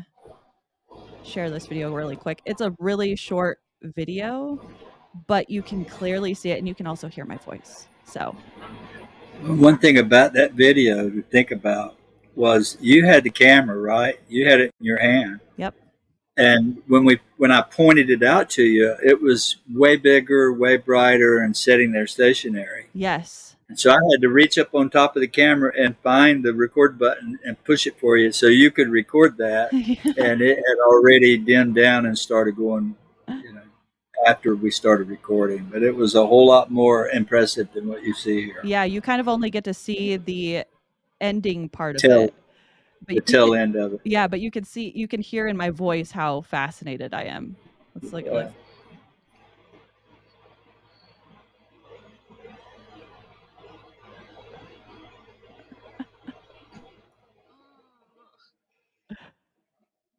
share this video really quick. It's a really short video, but you can clearly see it and you can also hear my voice. So one thing about that video to think about was you had the camera, right? You had it in your hand. Yep. And when I pointed it out to you, it was way bigger, way brighter, and sitting there stationary. Yes. And so I had to reach up on top of the camera and find the record button and push it for you so you could record that. Yeah. And it had already dimmed down and started going, you know, after we started recording. But it was a whole lot more impressive than what you see here. Yeah, you kind of only get to see the ending part of it. But the tail end of it. Yeah, but you can see, you can hear in my voice how fascinated I am. Let's look at it.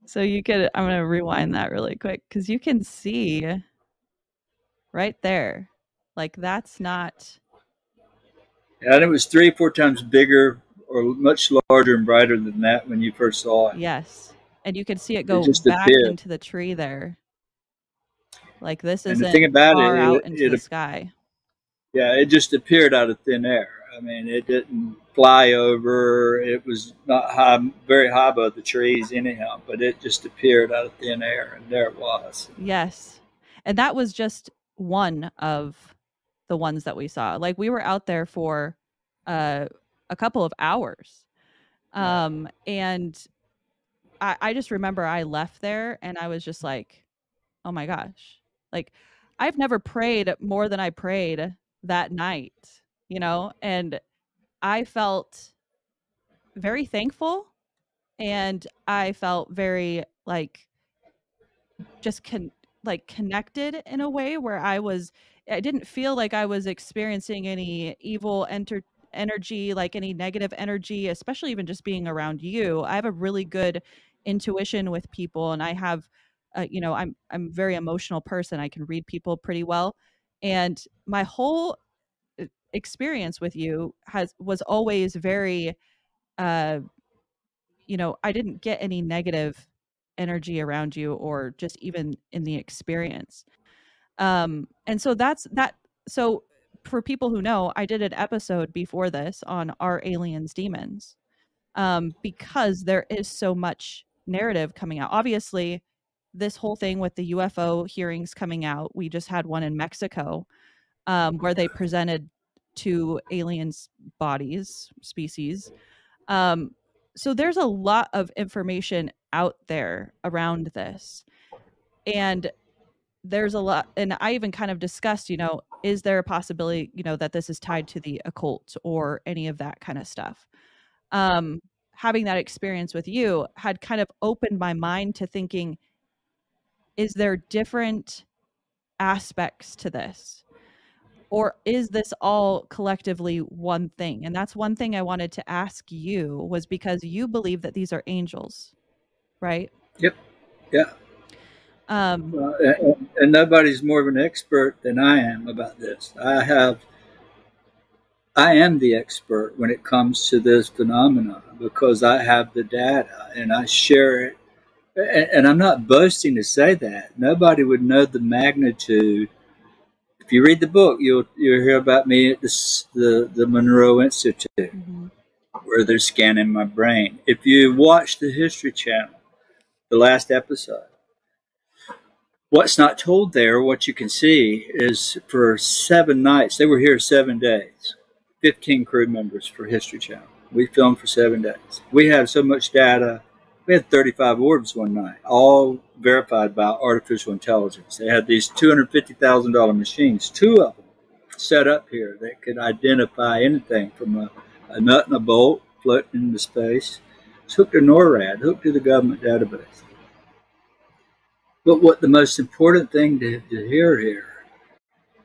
So you could, I'm going to rewind that really quick because you can see right there, like that's not. And it was 3 or 4 times bigger or much larger and brighter than that when you first saw it. Yes. And you can see it go back into the tree there. Like this isn't far out into the sky. Yeah, it just appeared out of thin air. I mean, it didn't fly over. It was not high, very high above the trees anyhow, but it just appeared out of thin air, and there it was. Yes. And that was just one of the ones that we saw. Like, we were out there for a couple of hours. And I just remember I left there, and I was just like, oh my gosh. Like, I've never prayed more than I prayed that night. You know, and I felt very thankful, and I felt very like just connected in a way where I didn't feel like I was experiencing any evil energy, like any negative energy, especially even just being around you. I have a really good intuition with people, and I have, you know, I'm a very emotional person. I can read people pretty well, and my whole experience with you was always very you know, I didn't get any negative energy around you or just even in the experience. And so that's that. So for people who know, I did an episode before this on Are Aliens Demons, because there is so much narrative coming out. Obviously this whole thing with the UFO hearings coming out, we just had one in Mexico where they presented to aliens bodies, species. So there's a lot of information out there around this. And there's a lot, and I even kind of discussed, you know, is there a possibility, you know, that this is tied to the occult or any of that kind of stuff? Having that experience with you had kind of opened my mind to thinking, is there different aspects to this? Or is this all collectively one thing? And that's one thing I wanted to ask you, was because you believe that these are angels, right? Yep. Yeah. And nobody's more of an expert than I am about this. I am the expert when it comes to this phenomenon, because I have the data and I share it. And I'm not boasting to say that. Nobody would know the magnitude. If you read the book, you'll hear about me at the Monroe Institute, mm-hmm. where they're scanning my brain. If you watch the History Channel, the last episode, what's not told there, what you can see, is for 7 nights, they were here 7 days, 15 crew members for History Channel. We filmed for 7 days. We have so much data. We had 35 orbs one night, all verified by artificial intelligence. They had these $250,000 machines, 2 of them, set up here that could identify anything from a nut and a bolt floating into space. It's hooked to NORAD, hooked to the government database. But what the most important thing to hear here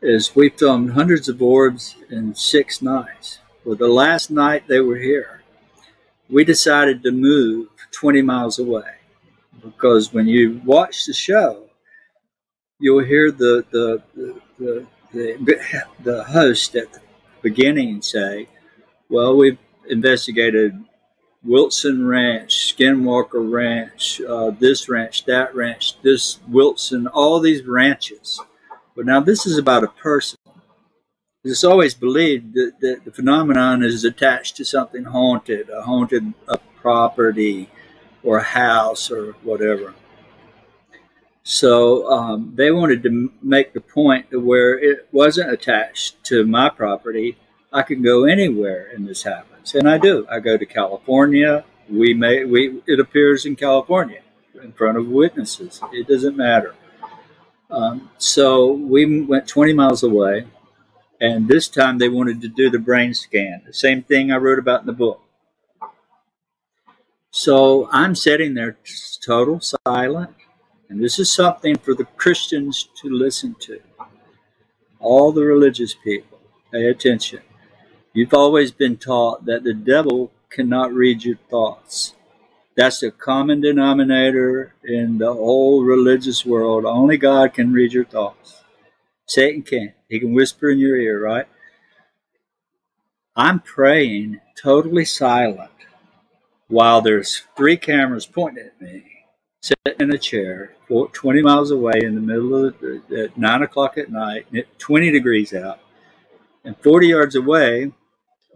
is we filmed hundreds of orbs in 6 nights. Well, the last night they were here, we decided to move 20 miles away, because when you watch the show, you'll hear the host at the beginning say, well, we've investigated Wilson Ranch, Skinwalker Ranch, this ranch, that ranch, this Wilson, all these ranches. But now this is about a person. It's always believed that the phenomenon is attached to something haunted, a haunted property or a house or whatever. So they wanted to make the point to where it wasn't attached to my property. I can go anywhere and this happens. And I do. I go to California. It appears in California in front of witnesses. It doesn't matter. So we went 20 miles away, and this time they wanted to do the brain scan, the same thing I wrote about in the book. So I'm sitting there total silent, and this is something for the Christians to listen to. All the religious people, pay attention. You've always been taught that the devil cannot read your thoughts. That's a common denominator in the whole religious world. Only God can read your thoughts. Satan can't. He can whisper in your ear, right? I'm praying totally silent while there's 3 cameras pointing at me, sitting in a chair 20 miles away in the middle of at 9 o'clock at night, 20 degrees out, and 40 yards away,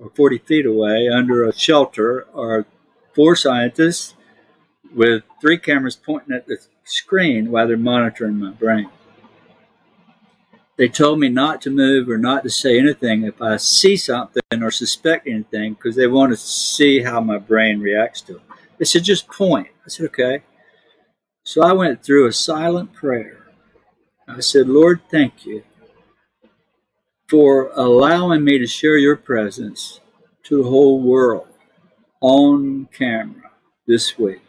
or 40 feet away, under a shelter are 4 scientists with 3 cameras pointing at the screen while they're monitoring my brain. They told me not to move or not to say anything if I see something or suspect anything, because they want to see how my brain reacts to it. They said, just point. I said, okay. So I went through a silent prayer. I said, Lord, thank you for allowing me to share your presence to the whole world on camera this week.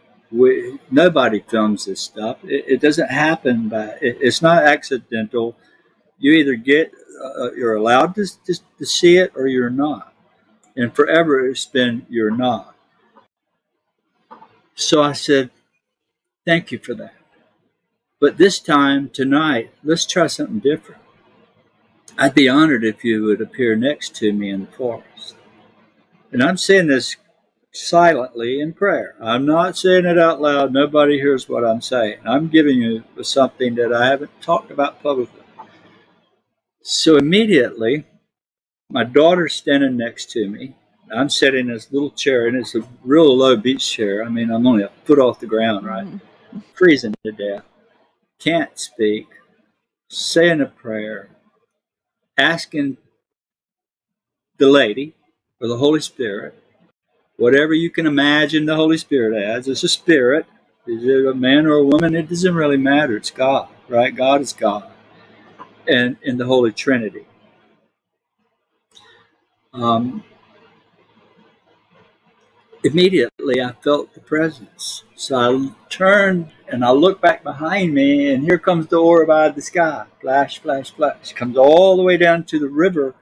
Nobody films this stuff. It doesn't happen it's not accidental. You either you're allowed to see it or you're not. And forever it's been, you're not. So I said, thank you for that. But this time, tonight, let's try something different. I'd be honored if you would appear next to me in the forest. And I'm saying this silently in prayer. I'm not saying it out loud. Nobody hears what I'm saying. I'm giving you something that I haven't talked about publicly. So immediately, my daughter's standing next to me. I'm sitting in this little chair, and it's a real low beach chair. I mean, I'm only a foot off the ground, right? Mm-hmm. Freezing to death. Can't speak. Saying a prayer. Asking the lady or the Holy Spirit, whatever you can imagine the Holy Spirit as. It's a spirit. Is it a man or a woman? It doesn't really matter. It's God. right? God is God and in the Holy Trinity. Immediately I felt the presence. So I turned and I looked back behind me, and here comes the orb out of the sky. Flash, flash, flash. Comes all the way down to the river,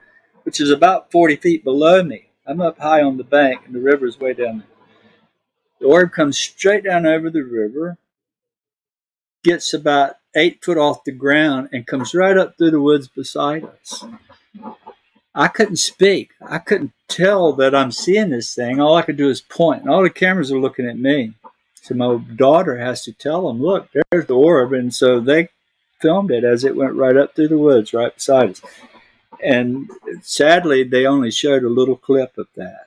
which is about 40 feet below me. I'm up high on the bank and the river is way down there. The orb comes straight down over the river, gets about 8 foot off the ground, and comes right up through the woods beside us. I couldn't speak. I couldn't tell that I'm seeing this thing. All I could do is point, and all the cameras are looking at me. So my daughter has to tell them, look, there's the orb. And so they filmed it as it went right up through the woods right beside us. And sadly, they only showed a little clip of that.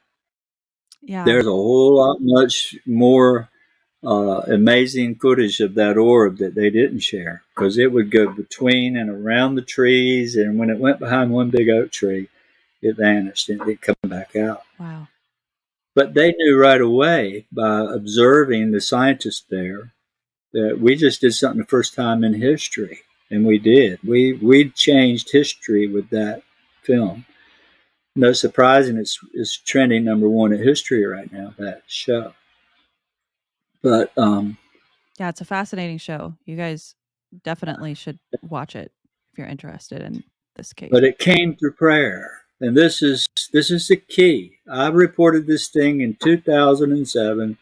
Yeah. There's a whole lot much more amazing footage of that orb that they didn't share, because it would go between and around the trees, and when it went behind one big oak tree, it vanished and it didn't come back out. Wow. But they knew right away by observing the scientists there that we just did something the first time in history, and we did. We changed history with that film. No surprising, it's trending #1 in history right now, that show. But yeah, it's a fascinating show. You guys definitely should watch it if you're interested in this case. But it came through prayer, and this is the key. I reported this thing in 2007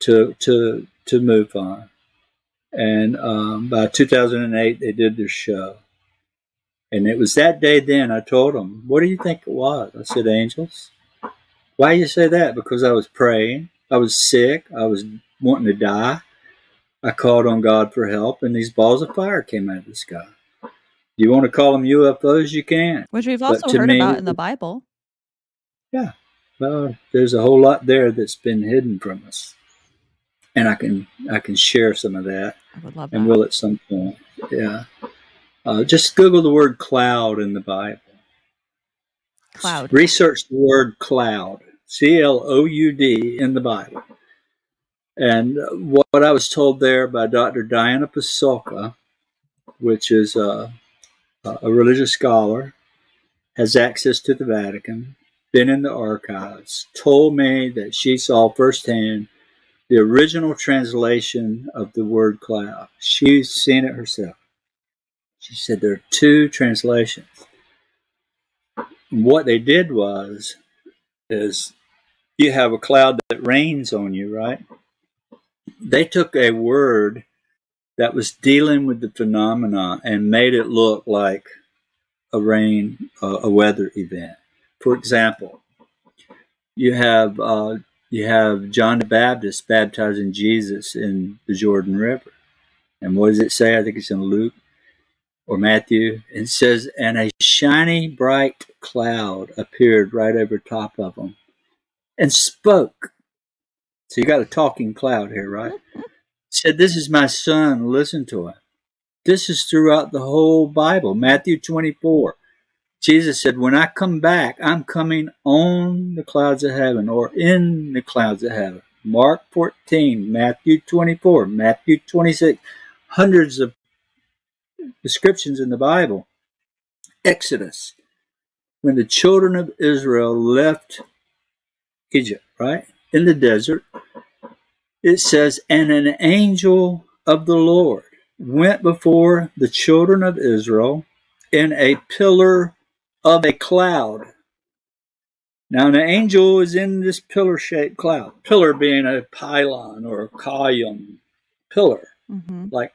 to MUFON, and by 2008 they did their show. And it was that day then I told them, what do you think it was? I said, angels. Why you say that? Because I was praying. I was sick. I was wanting to die. I called on God for help, and these balls of fire came out of the sky. You want to call them UFOs? You can. Which we've also heard about in the Bible. Yeah. Well, there's a whole lot there that's been hidden from us. And I can share some of that. I would love that. And will at some point. Yeah. Just Google the word cloud in the Bible. Cloud. Research the word cloud, C-L-O-U-D, in the Bible. And what I was told there by Dr. Diana Pasolka, which is a religious scholar, has access to the Vatican, been in the archives, told me that she saw firsthand the original translation of the word cloud. She's seen it herself. She said there are two translations. What they did was, is you have a cloud that rains on you, right? They took a word that was dealing with the phenomena and made it look like a rain, a weather event. For example, you have John the Baptist baptizing Jesus in the Jordan River. And what does it say? I think it's in Luke or Matthew. It says, and a shiny, bright cloud appeared right over top of them and spoke. So you got a talking cloud here, right? It said, this is my son, listen to him. This is throughout the whole Bible. Matthew 24, Jesus said, when I come back, I'm coming on the clouds of heaven, or in the clouds of heaven. Mark 14, Matthew 24, Matthew 26, hundreds of descriptions in the Bible. Exodus, when the children of Israel left Egypt, right, in the desert, it says, and an angel of the Lord went before the children of Israel in a pillar of a cloud. Now, an angel is in this pillar-shaped cloud, pillar being a pylon or a column pillar, like,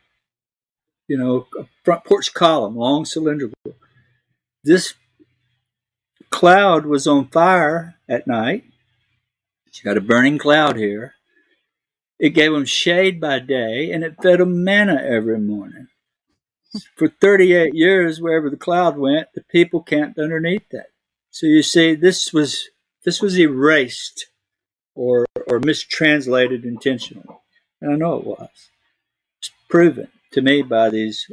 you know, a front porch column, long cylindrical. This cloud was on fire at night. She got a burning cloud here. It gave them shade by day, and it fed them manna every morning. For 38 years, wherever the cloud went, the people camped underneath that. So you see, this was erased or mistranslated intentionally. And I know it was. It's proven to me by these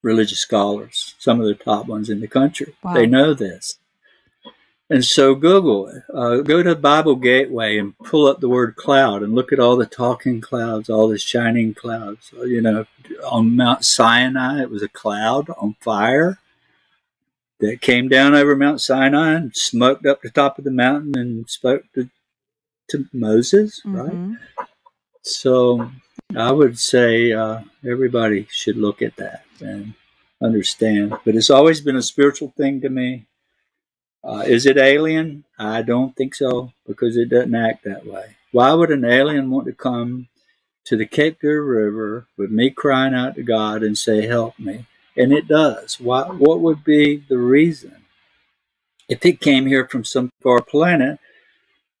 religious scholars, some of the top ones in the country. Wow. They know this. And so Google it. Go to Bible Gateway and pull up the word cloud and look at all the talking clouds, all the shining clouds. You know, on Mount Sinai, it was a cloud on fire that came down over Mount Sinai and smoked up the top of the mountain and spoke to Moses, mm-hmm. right? So I would say everybody should look at that and understand. But it's always been a spiritual thing to me. Is it alien? I don't think so, because it doesn't act that way. Why would an alien want to come to the Cape Fear River with me crying out to God and say, help me? And it does. Why? What would be the reason? If it came here from some far planet,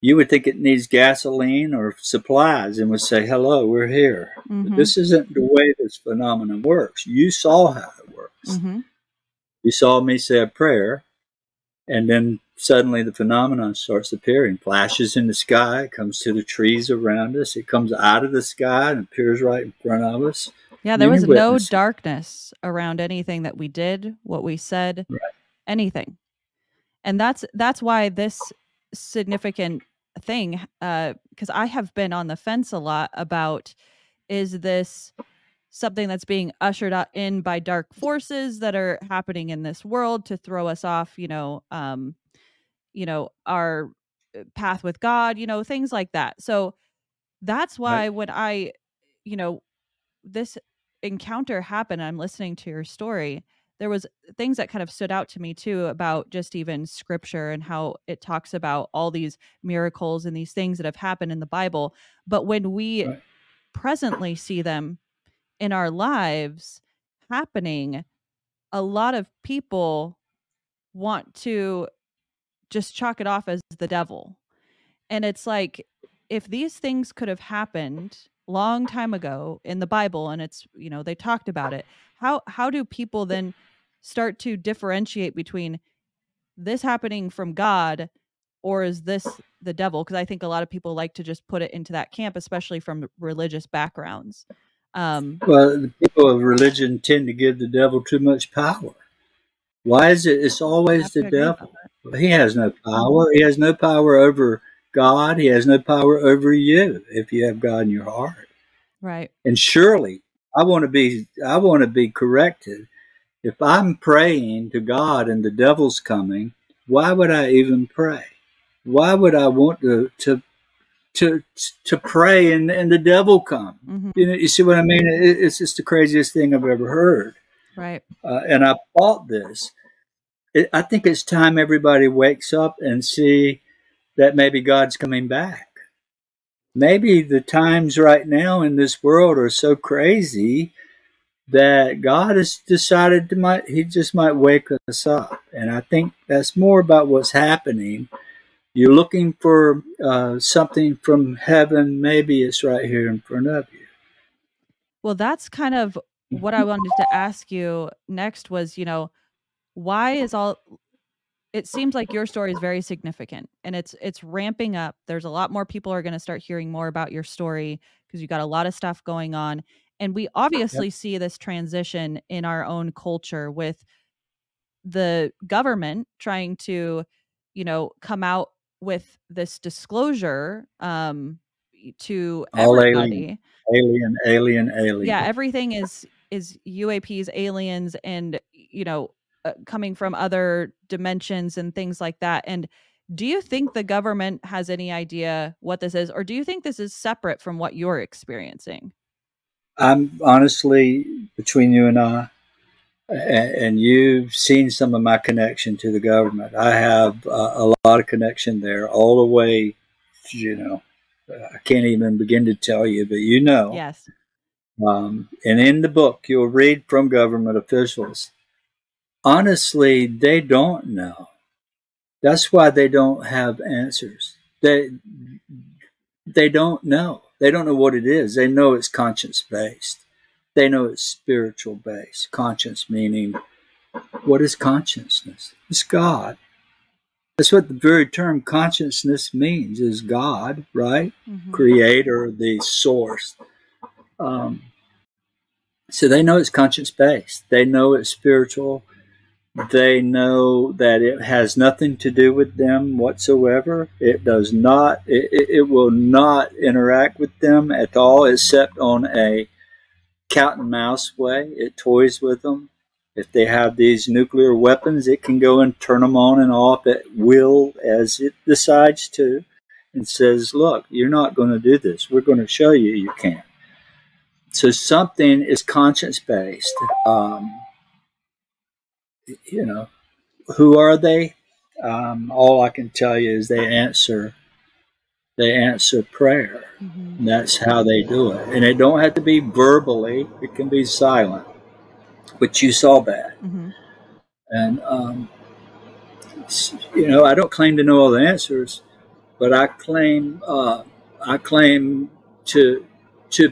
you would think it needs gasoline or supplies and would say, hello, we're here. Mm-hmm. But this isn't the way this phenomenon works. You saw how it works. Mm-hmm. You saw me say a prayer. And then suddenly the phenomenon starts appearing, flashes in the sky, comes to the trees around us. It comes out of the sky and appears right in front of us. Yeah, there was no darkness around anything that we did, what we said, right. anything. And that's why this significant thing, because I have been on the fence a lot about, is this something that's being ushered in by dark forces that are happening in this world to throw us off, you know, our path with God, you know, things like that. So that's why right. when I, you know, this encounter happened, I'm listening to your story. There was things that kind of stood out to me too about just even scripture and how it talks about all these miracles and these things that have happened in the Bible. But when we right. presently see them in our lives happening, a lot of people want to just chalk it off as the devil. And it's like, if these things could have happened long time ago in the Bible, and it's, you know, they talked about it, how do people then start to differentiate between this happening from God or is this the devil? Because I think a lot of people like to just put it into that camp, especially from religious backgrounds. Well, the people of religion tend to give the devil too much power. Why is it? It's always the devil. He has no power. He has no power over God. He has no power over you if you have God in your heart. Right. And surely, I want to be corrected. If I'm praying to God and the devil's coming, why would I even pray? Why would I want to pray and the devil come? Mm-hmm. You see what I mean? It's just the craziest thing I've ever heard. Right. And I fought this. I think it's time everybody wakes up and see that maybe God's coming back. Maybe the times right now in this world are so crazy that God has decided to he just might wake us up. And I think that's more about what's happening. You're looking for something from heaven. Maybe it's right here in front of you. Well, that's kind of what I wanted to ask you next was, you know, why is all, it seems like your story is very significant and it's ramping up. There's a lot more people are going to start hearing more about your story because you got a lot of stuff going on. And we obviously yep. see this transition in our own culture with the government trying to, you know, come out with this disclosure to everybody. All alien. Yeah, everything is UAPs, aliens, and, you know, coming from other dimensions and things like that. And do you think the government has any idea what this is, or do you think this is separate from what you're experiencing? I'm honestly, between you and I, and you've seen some of my connection to the government. I have a lot of connection there all the way, you know, I can't even begin to tell you, but you know. Yes. And in the book, you'll read from government officials. Honestly, they don't know. That's why they don't have answers. They don't know. They don't know what it is. They know it's conscience-based. They know it's spiritual-based. Conscience meaning, what is consciousness? It's God. That's what the very term consciousness means, is God, right? Mm-hmm. Creator, the source. So they know it's conscience-based. They know it's spiritual. They know that it has nothing to do with them whatsoever. It does not, it will not interact with them at all, except on a cat and mouse way. It toys with them. If they have these nuclear weapons, it can go and turn them on and off at will as it decides to, and says, look, you're not going to do this. We're going to show you you can't. So something is conscience-based. You know, who are they? All I can tell you is they answer prayer. Mm-hmm. That's how they do it. And it don't have to be verbally. It can be silent, which you saw that. Mm-hmm. And, you know, I don't claim to know all the answers, but I claim to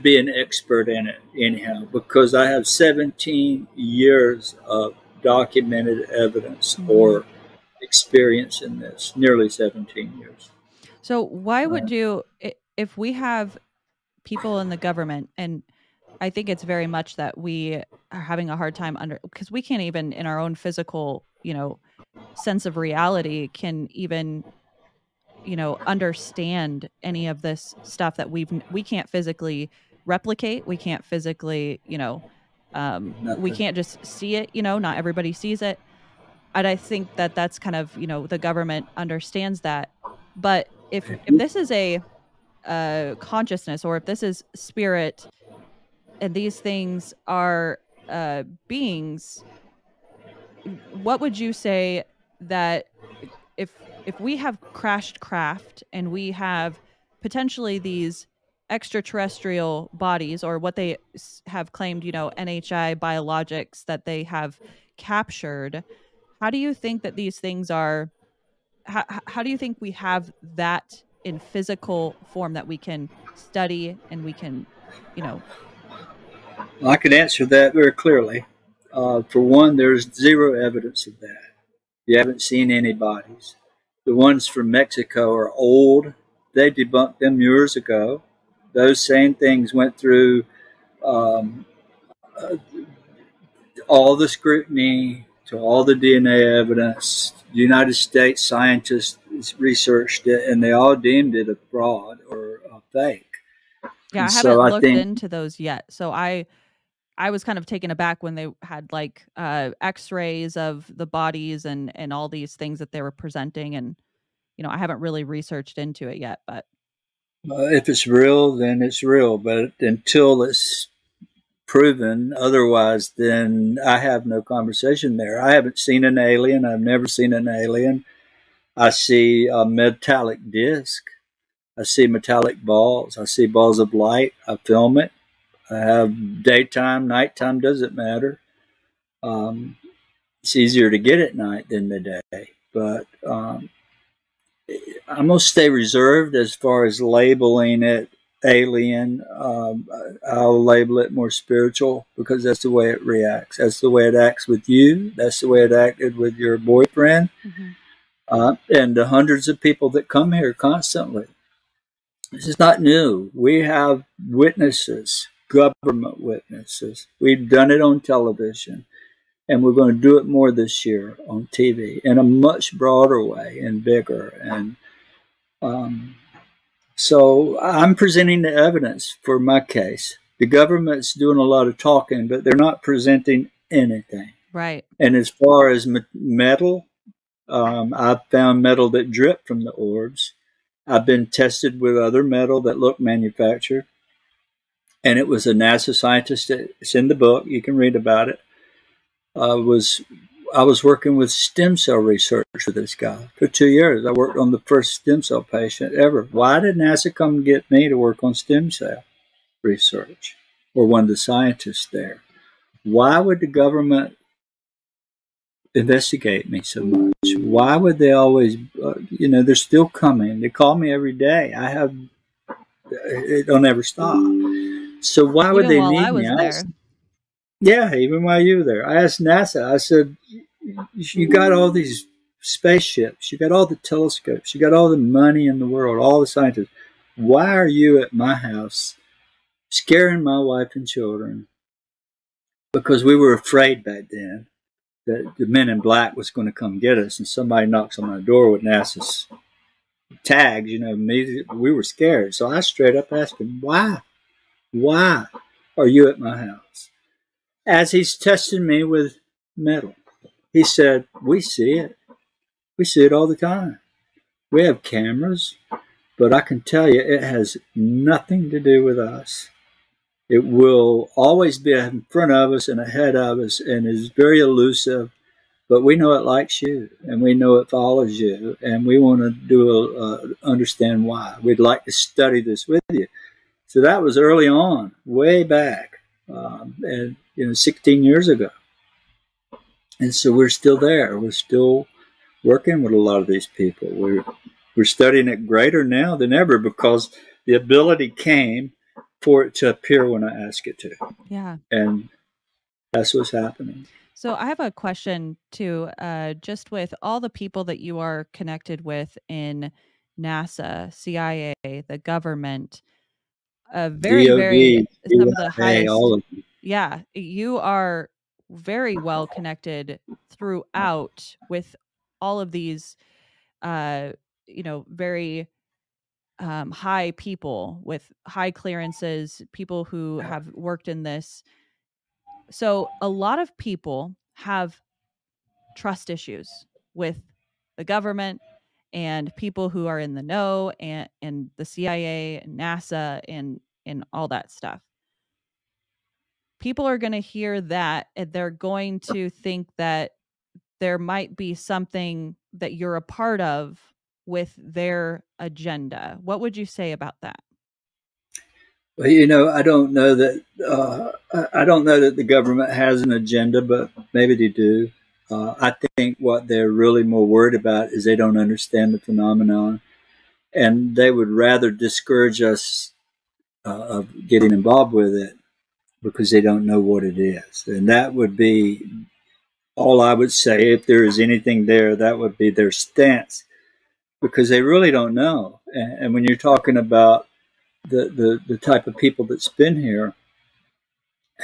be an expert in it anyhow, because I have 17 years of documented evidence or experience in this, nearly 17 years. So why would you, if we have people in the government, and I think it's very much that we are having a hard time under, because we can't even in our own physical, you know, sense of reality can even, you know, understand any of this stuff that we can't physically replicate. We can't physically, you know, we can't just see it, you know, not everybody sees it. And I think that that's kind of, you know, the government understands that. But if this is a consciousness, or if this is spirit, and these things are beings, what would you say that if we have crashed craft and we have potentially these extraterrestrial bodies, or what they have claimed, you know, NHI biologics that they have captured, how do you think that these things are, how do you think we have that in physical form that we can study and we can, you know? I could answer that very clearly. For one, there's zero evidence of that. You haven't seen any bodies. The ones from Mexico are old. They debunked them years ago. Those same things went through all the scrutiny to all the DNA evidence. The United States scientists researched it, and they all deemed it a fraud or a fake. Yeah, and I haven't looked into those yet. So I was kind of taken aback when they had like X-rays of the bodies and all these things that they were presenting, and you know I haven't really researched into it yet, but. If it's real, then it's real. But until it's proven otherwise, then I have no conversation there. I haven't seen an alien. I've never seen an alien. I see a metallic disc. I see metallic balls. I see balls of light. I film it. I have daytime, nighttime, doesn't matter. It's easier to get at night than the day. But I'm going to stay reserved as far as labeling it alien. I'll label it more spiritual, because that's the way it reacts. That's the way it acts with you. That's the way it acted with your boyfriend. Mm-hmm. And the hundreds of people that come here constantly. This is not new. We have witnesses, government witnesses. We've done it on television. And we're going to do it more this year on TV in a much broader way and bigger. And so I'm presenting the evidence for my case. The government's doing a lot of talking, but they're not presenting anything. Right. And as far as metal, I've found metal that dripped from the orbs. I've been tested with other metal that looked manufactured. And it was a NASA scientist. It's in the book. You can read about it. I was working with stem cell research with this guy for 2 years. I worked on the first stem cell patient ever. Why did NASA come get me to work on stem cell research, or one of the scientists there? Why would the government investigate me so much? Why would they always, you know, they're still coming. They call me every day. I have, it don't ever stop. So why would they need me? Yeah, even while you were there. I asked NASA, I said, you got all these spaceships, you got all the telescopes, you got all the money in the world, all the scientists. Why are you at my house scaring my wife and children? Because we were afraid back then that the men in black was going to come get us, and somebody knocks on my door with NASA's tags, you know, we were scared. So I straight up asked him, why are you at my house? As he's testing me with metal, he said, we see it. We see it all the time. We have cameras, but I can tell you it has nothing to do with us. It will always be in front of us and ahead of us and is very elusive, but we know it likes you and we know it follows you, and we want to understand why. We'd like to study this with you. So that was early on, way back, and, you know, 16 years ago. And so we're still there. We're still working with a lot of these people. We're studying it greater now than ever because the ability came for it to appear when I ask it to. Yeah. And that's what's happening. So I have a question too, just with all the people that you are connected with in NASA, CIA, the government, very, some of the highest. All of them. Yeah. You are very well connected throughout with all of these, you know, very high people with high clearances, people who have worked in this. So a lot of people have trust issues with the government and people who are in the know, and the CIA and NASA and all that stuff. People are going to hear that and they're going to think that there might be something that you're a part of with their agenda. What would you say about that? Well, you know, I don't know that the government has an agenda, but maybe they do. I think what they're really more worried about is they don't understand the phenomenon, and they would rather discourage us of getting involved with it because they don't know what it is. And that would be all I would say. If there is anything there, that would be their stance, because they really don't know. And when you're talking about the type of people that's been here,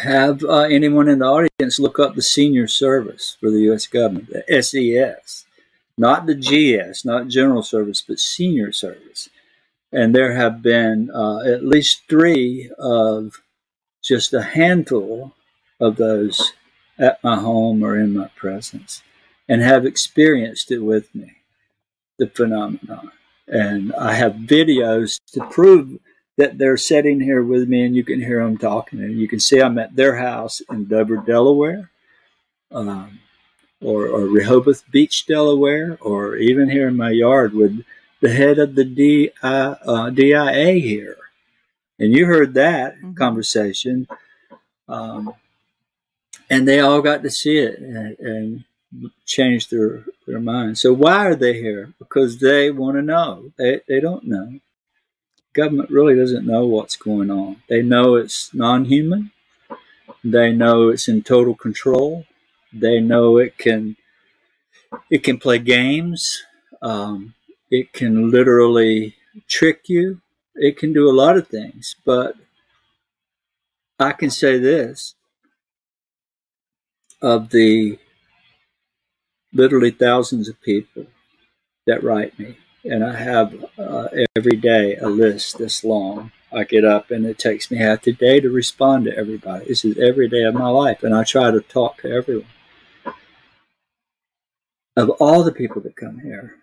have anyone in the audience look up the senior service for the U.S. government, the SES, not the GS, not general service, but senior service. And there have been at least three of just a handful of those at my home or in my presence, and have experienced it with me, the phenomenon. And I have videos to prove that they're sitting here with me, and you can hear them talking. And you can see I'm at their house in Dover, Delaware, or Rehoboth Beach, Delaware, or even here in my yard with the head of the DIA here. And you heard that conversation. And they all got to see it and change their mind. So why are they here? Because they want to know. They don't know. Government really doesn't know what's going on. They know it's non-human. They know it's in total control. They know it can play games. It can literally trick you. It can do a lot of things. But I can say this: of the literally thousands of people that write me, and I have every day a list this long. I get up and it takes me half the day to respond to everybody. This is every day of my life, and I try to talk to everyone. Of all the people that come here,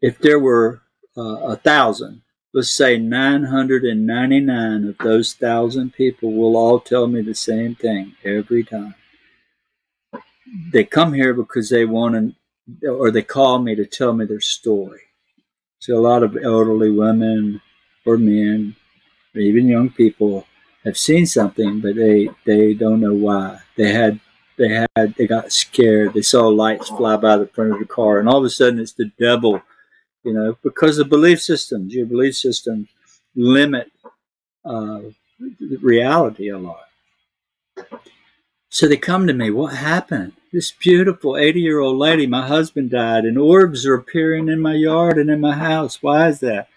if there were 1,000, let's say 999 of those 1,000 people will all tell me the same thing every time. They come here because they want to, or they call me to tell me their story. So a lot of elderly women or men, or even young people, have seen something, but they don't know why. They got scared. They saw lights fly by the front of the car, and all of a sudden it's the devil, you know, because the belief systems, your belief systems limit reality a lot. So they come to me, what happened? This beautiful 80-year-old lady, my husband died, and orbs are appearing in my yard and in my house. Why is that?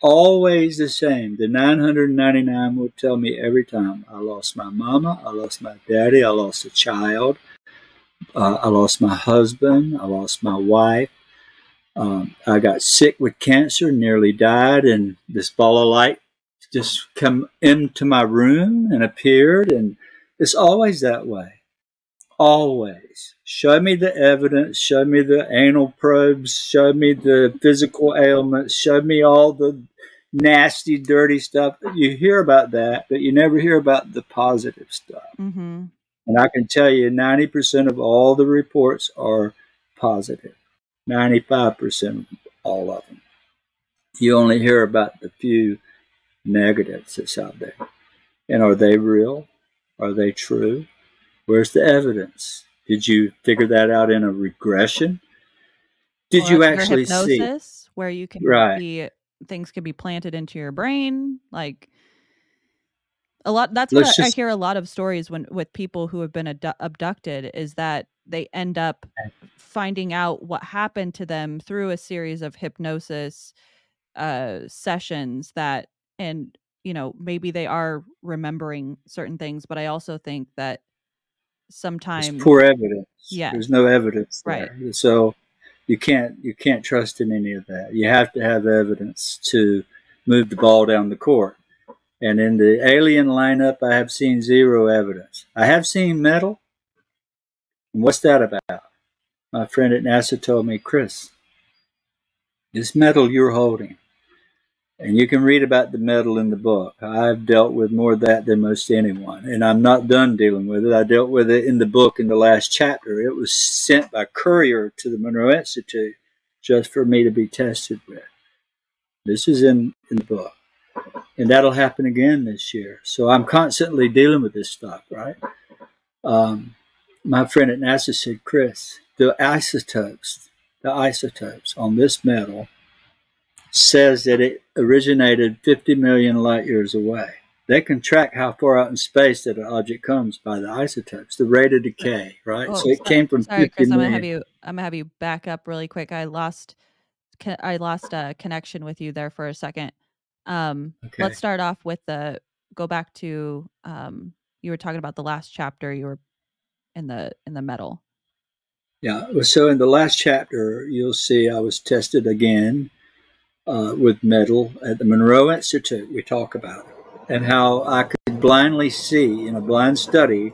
Always the same. The 999 will tell me every time. I lost my mama. I lost my daddy. I lost a child. I lost my husband. I lost my wife. I got sick with cancer, nearly died, and this ball of light just come into my room and appeared. And it's always that way. Always. Show me the evidence. Show me the anal probes. Show me the physical ailments. Show me all the nasty, dirty stuff. You hear about that, but you never hear about the positive stuff. Mm-hmm. And I can tell you 90% of all the reports are positive. 95% of all of them. You only hear about the few negatives that's out there. And are they real? Are they true? Where's the evidence? Did you figure that out in a regression? Did you actually see? Hypnosis, where you can see things could be planted into your brain, like a lot. That's what I hear a lot of stories when with people who have been abducted, is that they end up finding out what happened to them through a series of hypnosis sessions that, and you know, maybe they are remembering certain things, but I also think that sometimes it's poor evidence. Yeah, there's no evidence there. Right. So you can't trust in any of that. You have to have evidence to move the ball down the court. And in the alien lineup, I have seen zero evidence. I have seen metal. And what's that about? My friend at NASA told me, Chris, this metal you're holding, and you can read about the metal in the book. I've dealt with more of that than most anyone, and I'm not done dealing with it. I dealt with it in the book in the last chapter. It was sent by courier to the Monroe Institute just for me to be tested with. This is in the book, and that'll happen again this year. So I'm constantly dealing with this stuff, right? My friend at NASA said, Chris, the isotopes on this metal says that it originated 50 million light years away. They can track how far out in space that an object comes by the isotopes, the rate of decay, right? Oh, so it came from. Sorry, 50 Chris, million. I'm gonna have you back up really quick. I lost a connection with you there for a second. Okay. Let's start off with go back to you were talking about the last chapter. You were in the metal. Yeah. So in the last chapter, you'll see I was tested again. With metal at the Monroe Institute, we talk about it, and how I could blindly see in a blind study.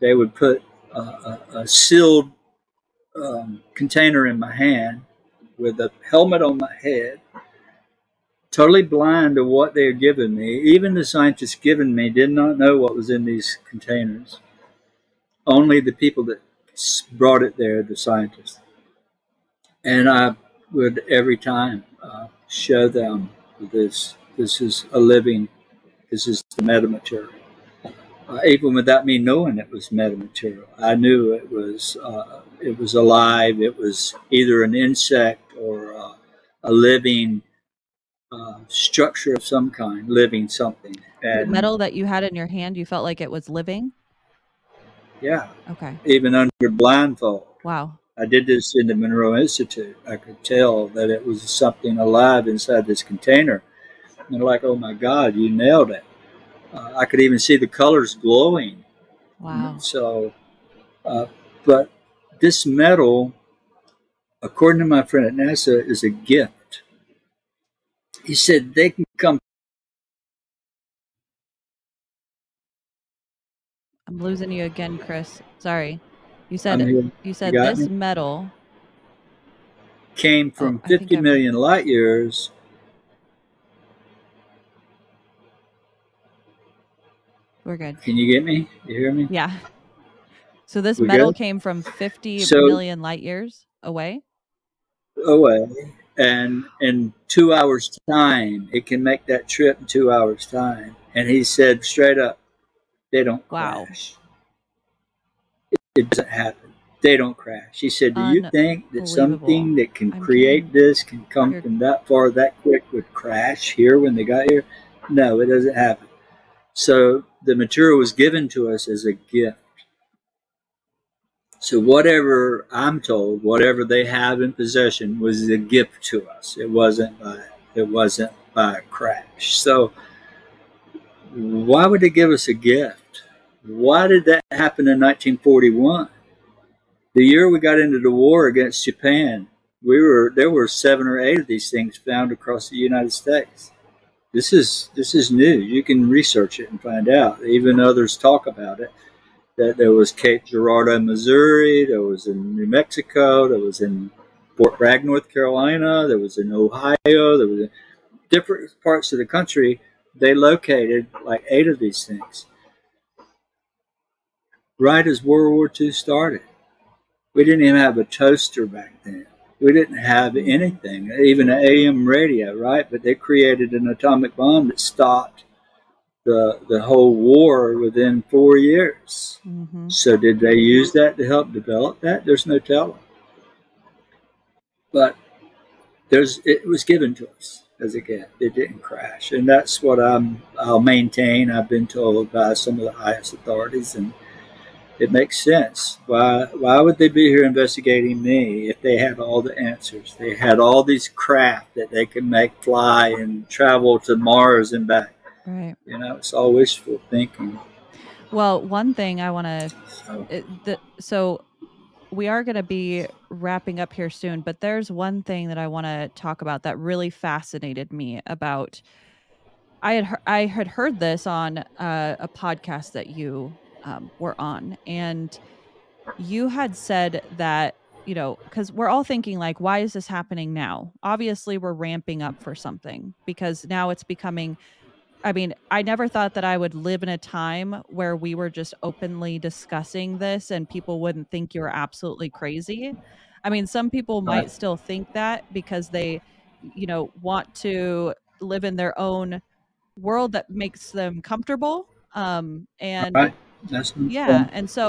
They would put a sealed container in my hand with a helmet on my head, totally blind to what they had given me. Even the scientists given me did not know what was in these containers. Only the people that brought it there, the scientists. And I would every time show them this is a living, this is the metamaterial. Even without me knowing it was metamaterial, I knew it was alive. It was either an insect or a living structure of some kind, living something. And the metal that you had in your hand, you felt like it was living? Yeah. Okay. Even under blindfold. Wow. I did this in the Monroe Institute. I could tell that it was something alive inside this container. And like, oh my God, you nailed it. I could even see the colors glowing. Wow. And so, but this metal, according to my friend at NASA, is a gift. He said they can come. I'm losing you again, Chris. Sorry. You said this metal came from 50 million light years. We're good. Can you get me? You hear me? Yeah. So this metal came from 50 million light years away? Away. And in 2 hours' time, it can make that trip in 2 hours' time. And he said straight up, they don't crash. Wow. It doesn't happen. They don't crash. He said, do you think that something that can create this can come from that far that quick would crash here when they got here? No, it doesn't happen. So the material was given to us as a gift. So whatever I'm told, whatever they have in possession was a gift to us. It wasn't by a crash. So why would they give us a gift? Why did that happen in 1941? The year we got into the war against Japan, there were 7 or 8 of these things found across the United States. This is new. You can research it and find out. Even others talk about it. That there was Cape Girardeau, Missouri. There was in New Mexico. There was in Fort Bragg, North Carolina. There was in Ohio. There was in different parts of the country. They located like 8 of these things. Right as World War II started, we didn't even have a toaster back then. We didn't have anything, even an AM radio, right? But they created an atomic bomb that stopped the whole war within 4 years. Mm-hmm. So did they use that to help develop that? There's no telling. But it was given to us as a gift. It didn't crash. And that's what I'll maintain. I've been told by some of the highest authorities, and it makes sense. Why would they be here investigating me if they had all the answers? They had all these craft that they can make fly and travel to Mars and back. Right. You know, it's all wishful thinking. Well, one thing I want to... So we are going to be wrapping up here soon, but there's one thing that I want to talk about that really fascinated me about... I had heard this on a podcast that you... were on, and you had said that, you know, because we're all thinking like, why is this happening now? Obviously we're ramping up for something, because now it's becoming, I mean, I never thought that I would live in a time where we were just openly discussing this and people wouldn't think you were absolutely crazy. I mean, some people might still think that because they, you know, want to live in their own world that makes them comfortable. And so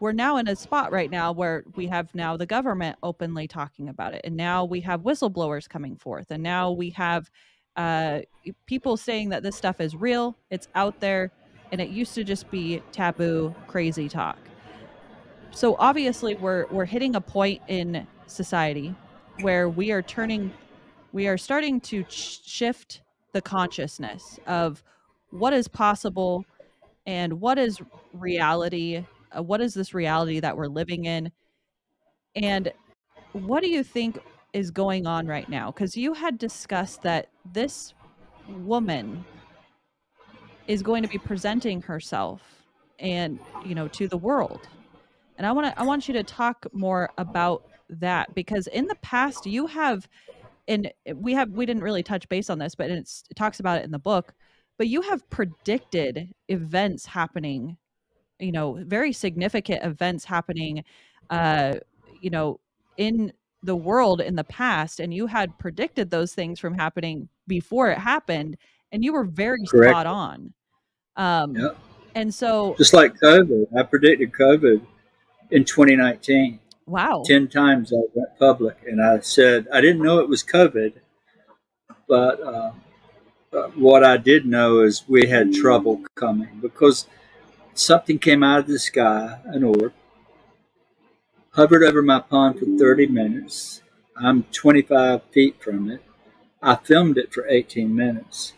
we're now in a spot right now where we have now the government openly talking about it, and now we have whistleblowers coming forth, and now we have people saying that this stuff is real, it's out there, and it used to just be taboo, crazy talk. So obviously we're hitting a point in society where we are starting to shift the consciousness of what is possible. And what is reality? What is this reality that we're living in? And what do you think is going on right now? Because you had discussed that this woman is going to be presenting herself, and you know, to the world. And I want you to talk more about that, because in the past you have, and we didn't really touch base on this, but it talks about it in the book. But you have predicted events happening, you know, very significant events happening, you know, in the world in the past. And you had predicted those things from happening before it happened. And you were very spot on. Yep. And so. Just like COVID, I predicted COVID in 2019. Wow. 10 times I went public. And I said, I didn't know it was COVID, but. What I did know is we had trouble coming, because something came out of the sky, an orb, hovered over my pond for 30 minutes. I'm 25 feet from it. I filmed it for 18 minutes.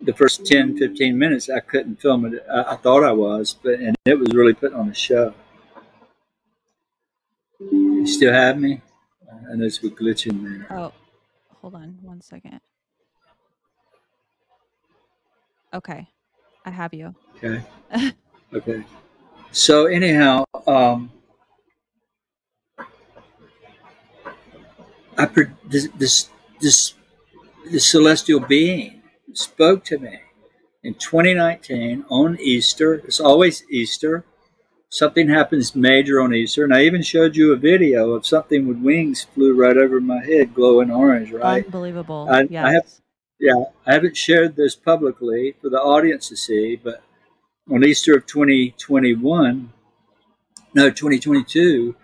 The first 10, 15 minutes, I couldn't film it. I thought I was, and it was really putting on a show. You still have me? I know we're glitching there. Oh, hold on one second. Okay, I have you. Okay. Okay. So anyhow, this celestial being spoke to me in 2019 on Easter. It's always Easter. Something happens major on Easter, and I even showed you a video of something with wings flew right over my head, glowing orange. Right? Unbelievable. Yes. I haven't shared this publicly for the audience to see, but on Easter of 2022,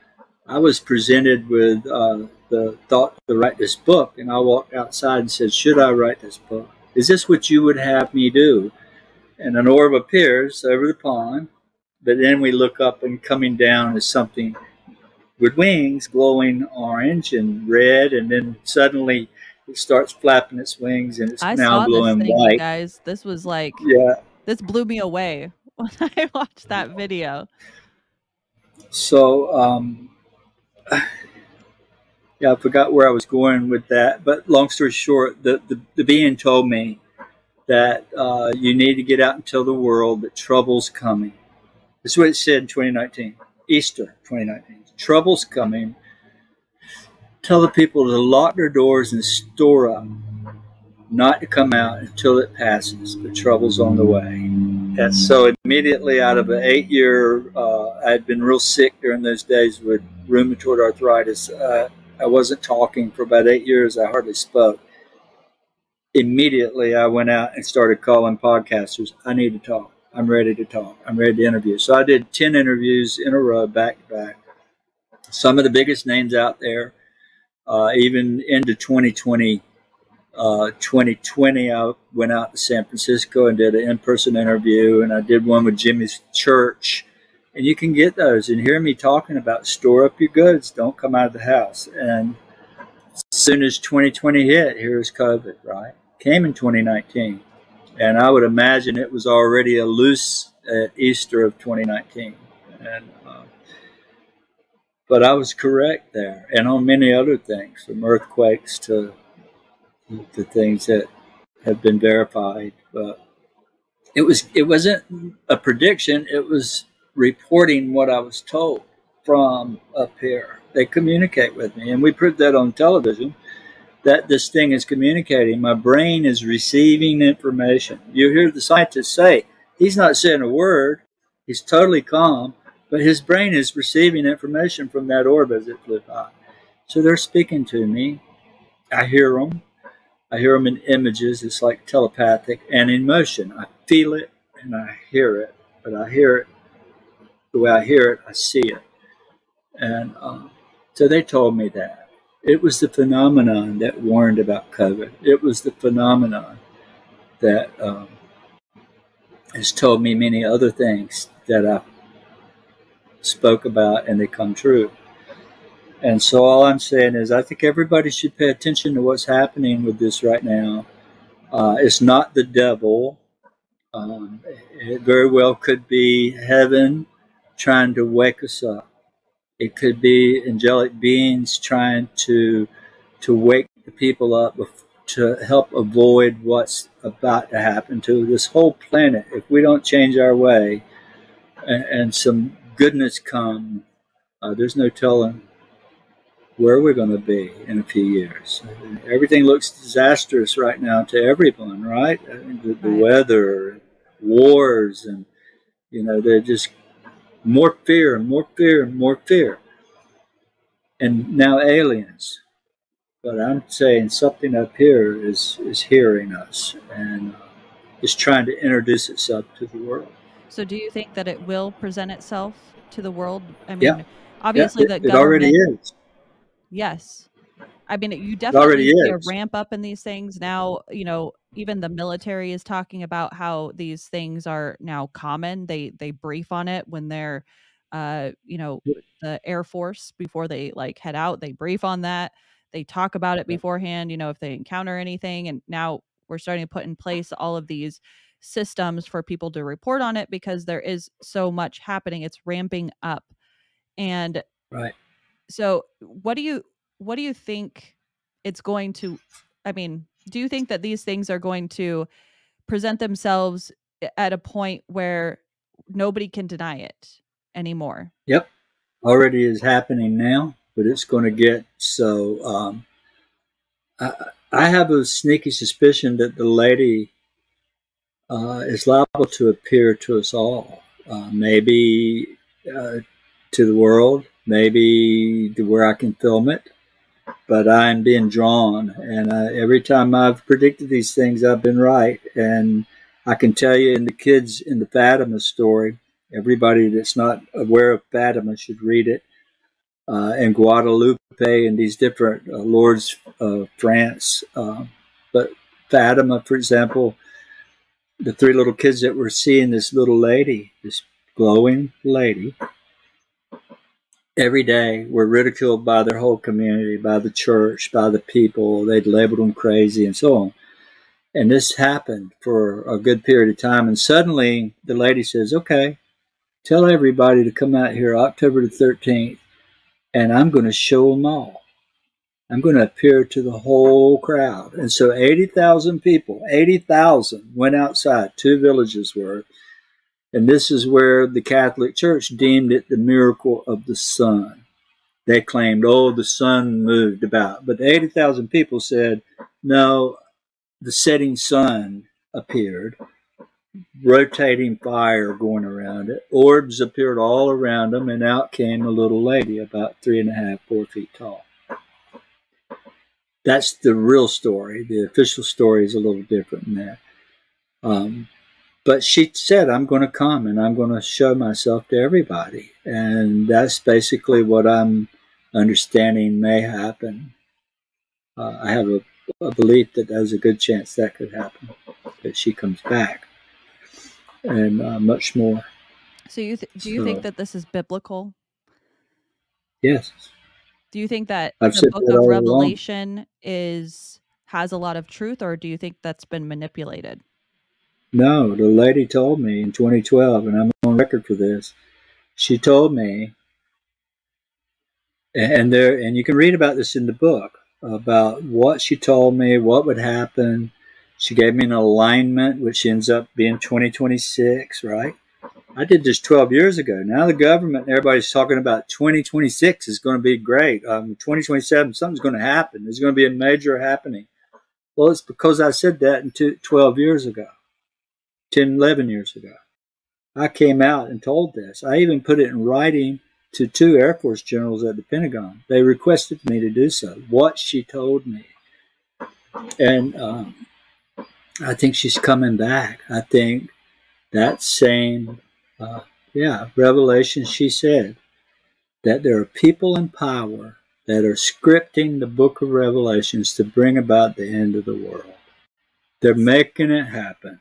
I was presented with the thought to write this book, and I walked outside and said, should I write this book? Is this what you would have me do? And an orb appears over the pond, but then we look up, and coming down is something with wings glowing orange and red, and then suddenly... It starts flapping its wings, and it's now glowing white. Guys, this was like, yeah, this blew me away when I watched that video. So, yeah, I forgot where I was going with that. But long story short, the being told me that you need to get out and tell the world that trouble's coming. That's what it said in 2019, Easter 2019. Trouble's coming. Tell the people to lock their doors and store up, not to come out until it passes. The trouble's on the way. And so immediately out of an 8-year, I had been real sick during those days with rheumatoid arthritis. I wasn't talking for about 8 years. I hardly spoke. Immediately I went out and started calling podcasters. I need to talk. I'm ready to talk. I'm ready to interview. So I did 10 interviews in a row, back to back. Some of the biggest names out there, even into 2020. 2020, I went out to San Francisco and did an in-person interview, and I did one with Jimmy's church. And you can get those and hear me talking about store up your goods, don't come out of the house. And as soon as 2020 hit, here's COVID, right? Came in 2019. And I would imagine it was already a loose at Easter of 2019. And but I was correct there, and on many other things, from earthquakes to the things that have been verified. But it wasn't a prediction, it was reporting what I was told from up here. They communicate with me, and we proved that on television, that this thing is communicating. My brain is receiving information. You hear the scientists say, he's not saying a word, he's totally calm, but his brain is receiving information from that orb as it flew by. So they're speaking to me. I hear them. I hear them in images. It's like telepathic and in motion. I feel it and I hear it, but I hear it the way I hear it, I see it. And so they told me that. It was the phenomenon that warned about COVID. It was the phenomenon that has told me many other things that I spoke about, and they come true. And so all I'm saying is I think everybody should pay attention to what's happening with this right now. It's not the devil. It very well could be heaven trying to wake us up. It could be angelic beings trying to wake the people up to help avoid what's about to happen to this whole planet. If we don't change our way and some goodness come, there's no telling where we're going to be in a few years. Everything looks disastrous right now to everyone, right? The weather, wars, and, you know, they're just more fear and more fear and more fear. And now aliens. But I'm saying something up here is hearing us and is trying to introduce itself to the world. So do you think that it will present itself to the world? I mean, yeah. Obviously yeah, it already is. Yes. I mean, you definitely see a ramp up in these things. Now, you know, even the military is talking about how these things are now common. They brief on it when they're, you know, the Air Force, before they like head out, they brief on that. They talk about it beforehand, you know, if they encounter anything. And now we're starting to put in place all of these systems for people to report on it, because there is so much happening. It's ramping up. And right. So what do you think it's going to, I mean, do you think that these things are going to present themselves at a point where nobody can deny it anymore? Yep. Already is happening now, but it's going to get so, I have a sneaky suspicion that the lady is liable to appear to us all, maybe to the world. Maybe to where I can film it, but I'm being drawn. And every time I've predicted these things, I've been right. And I can tell you, in the kids in the Fatima story, everybody that's not aware of Fatima should read it. And Guadalupe and these different lords of France. But Fatima, for example, the three little kids that were seeing this little lady, this glowing lady, every day were ridiculed by their whole community, by the church, by the people. They'd labeled them crazy and so on. And this happened for a good period of time. And suddenly the lady says, okay, Tell everybody to come out here October the 13th, and I'm going to show them all. I'm going to appear to the whole crowd. And so 80,000 people, 80,000 went outside. 2 villages were. And this is where the Catholic Church deemed it the miracle of the sun. They claimed, oh, the sun moved about. But the 80,000 people said, no, the setting sun appeared, rotating fire going around it. Orbs appeared all around them, and out came a little lady about 3 and a half, 4 feet tall. That's the real story. The official story is a little different than that. But she said, I'm going to come and I'm going to show myself to everybody. And that's basically what I'm understanding may happen. I have a belief that there's a good chance that could happen, that she comes back, and much more. So do you think that this is biblical? Yes. Do you think that the book of Revelation has a lot of truth, or do you think that's been manipulated? No, the lady told me in 2012, and I'm on record for this. She told me, and you can read about this in the book, about what she told me, what would happen. She gave me an alignment, which ends up being 2026, right? I did this 12 years ago. Now the government, everybody's talking about 2026 is going to be great. 2027, something's going to happen. There's going to be a major happening. Well, it's because I said that 12 years ago, 10, 11 years ago. I came out and told this. I even put it in writing to 2 Air Force generals at the Pentagon. They requested me to do so, what she told me. And I think she's coming back. I think that same... Revelation, she said that there are people in power that are scripting the book of Revelations to bring about the end of the world. They're making it happen.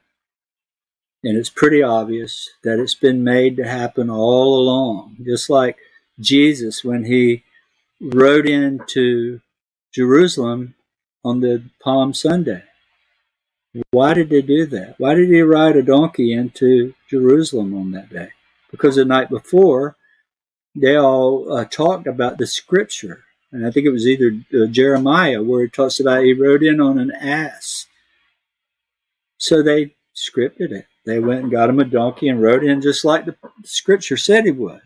And it's pretty obvious that it's been made to happen all along. Just like Jesus, when he rode into Jerusalem on the Palm Sunday. Why did they do that? Why did he ride a donkey into Jerusalem on that day? Because the night before, they all talked about the scripture. And I think it was either Jeremiah where it talks about he rode in on an ass. So they scripted it. They went and got him a donkey and rode in just like the scripture said he would.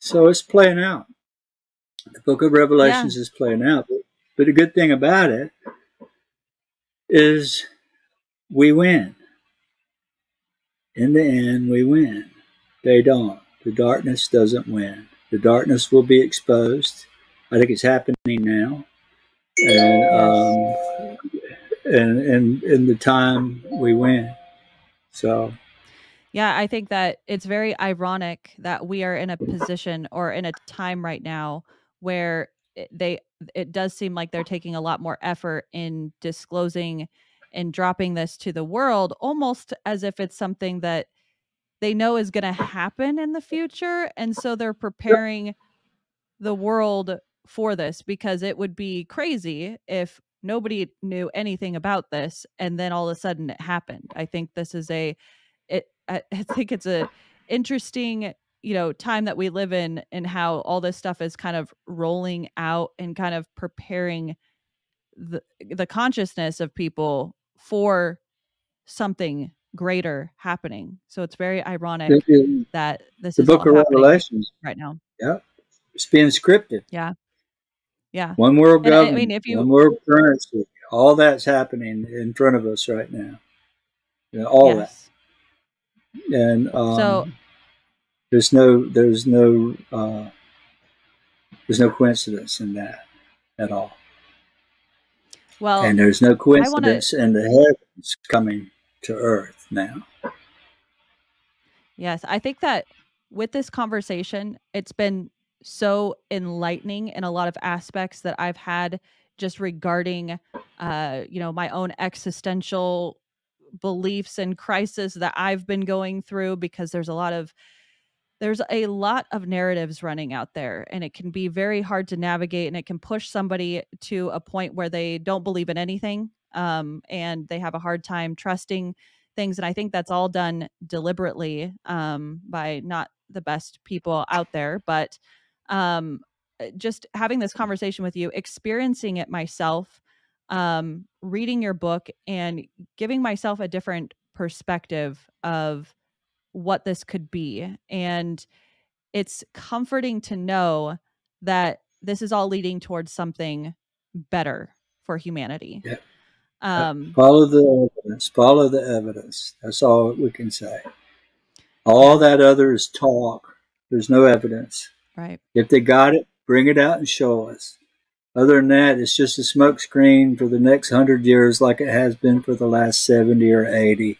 So it's playing out. The book of Revelations is playing out. But a good thing about it is... we win. In the end, we win. They don't. The darkness doesn't win. The darkness will be exposed. I think it's happening now. And in the time, we win. So. Yeah, I think that it's very ironic that we are in a position or in a time right now where it does seem like they're taking a lot more effort in disclosing and dropping this to the world, almost as if it's something that they know is going to happen in the future. And so they're preparing the world for this, because it would be crazy if nobody knew anything about this and then all of a sudden it happened. I think this is I think it's a interesting, time that we live in, and how all this stuff is kind of rolling out and kind of preparing the consciousness of people for something greater happening. So it's very ironic that this is the book of Revelations right now. Yeah, it's being scripted. Yeah, yeah. One world government, one world currency. All that's happening in front of us right now. All that. And so there's no coincidence in that at all. Well, and there's no coincidence in the heavens coming to earth now. Yes, I think that with this conversation, it's been so enlightening in a lot of aspects that I've had just regarding, my own existential beliefs and crisis that I've been going through, because there's a lot of narratives running out there, and it can be very hard to navigate, and it can push somebody to a point where they don't believe in anything, and they have a hard time trusting things. And I think that's all done deliberately by not the best people out there, but just having this conversation with you, experiencing it myself, reading your book, and giving myself a different perspective of what this could be. And it's comforting to know that this is all leading towards something better for humanity. Yeah. Follow the evidence. Follow the evidence. That's all we can say. All that other is talk. There's no evidence. Right. If they got it, bring it out and show us. Other than that, it's just a smoke screen for the next 100 years, like it has been for the last 70 or 80.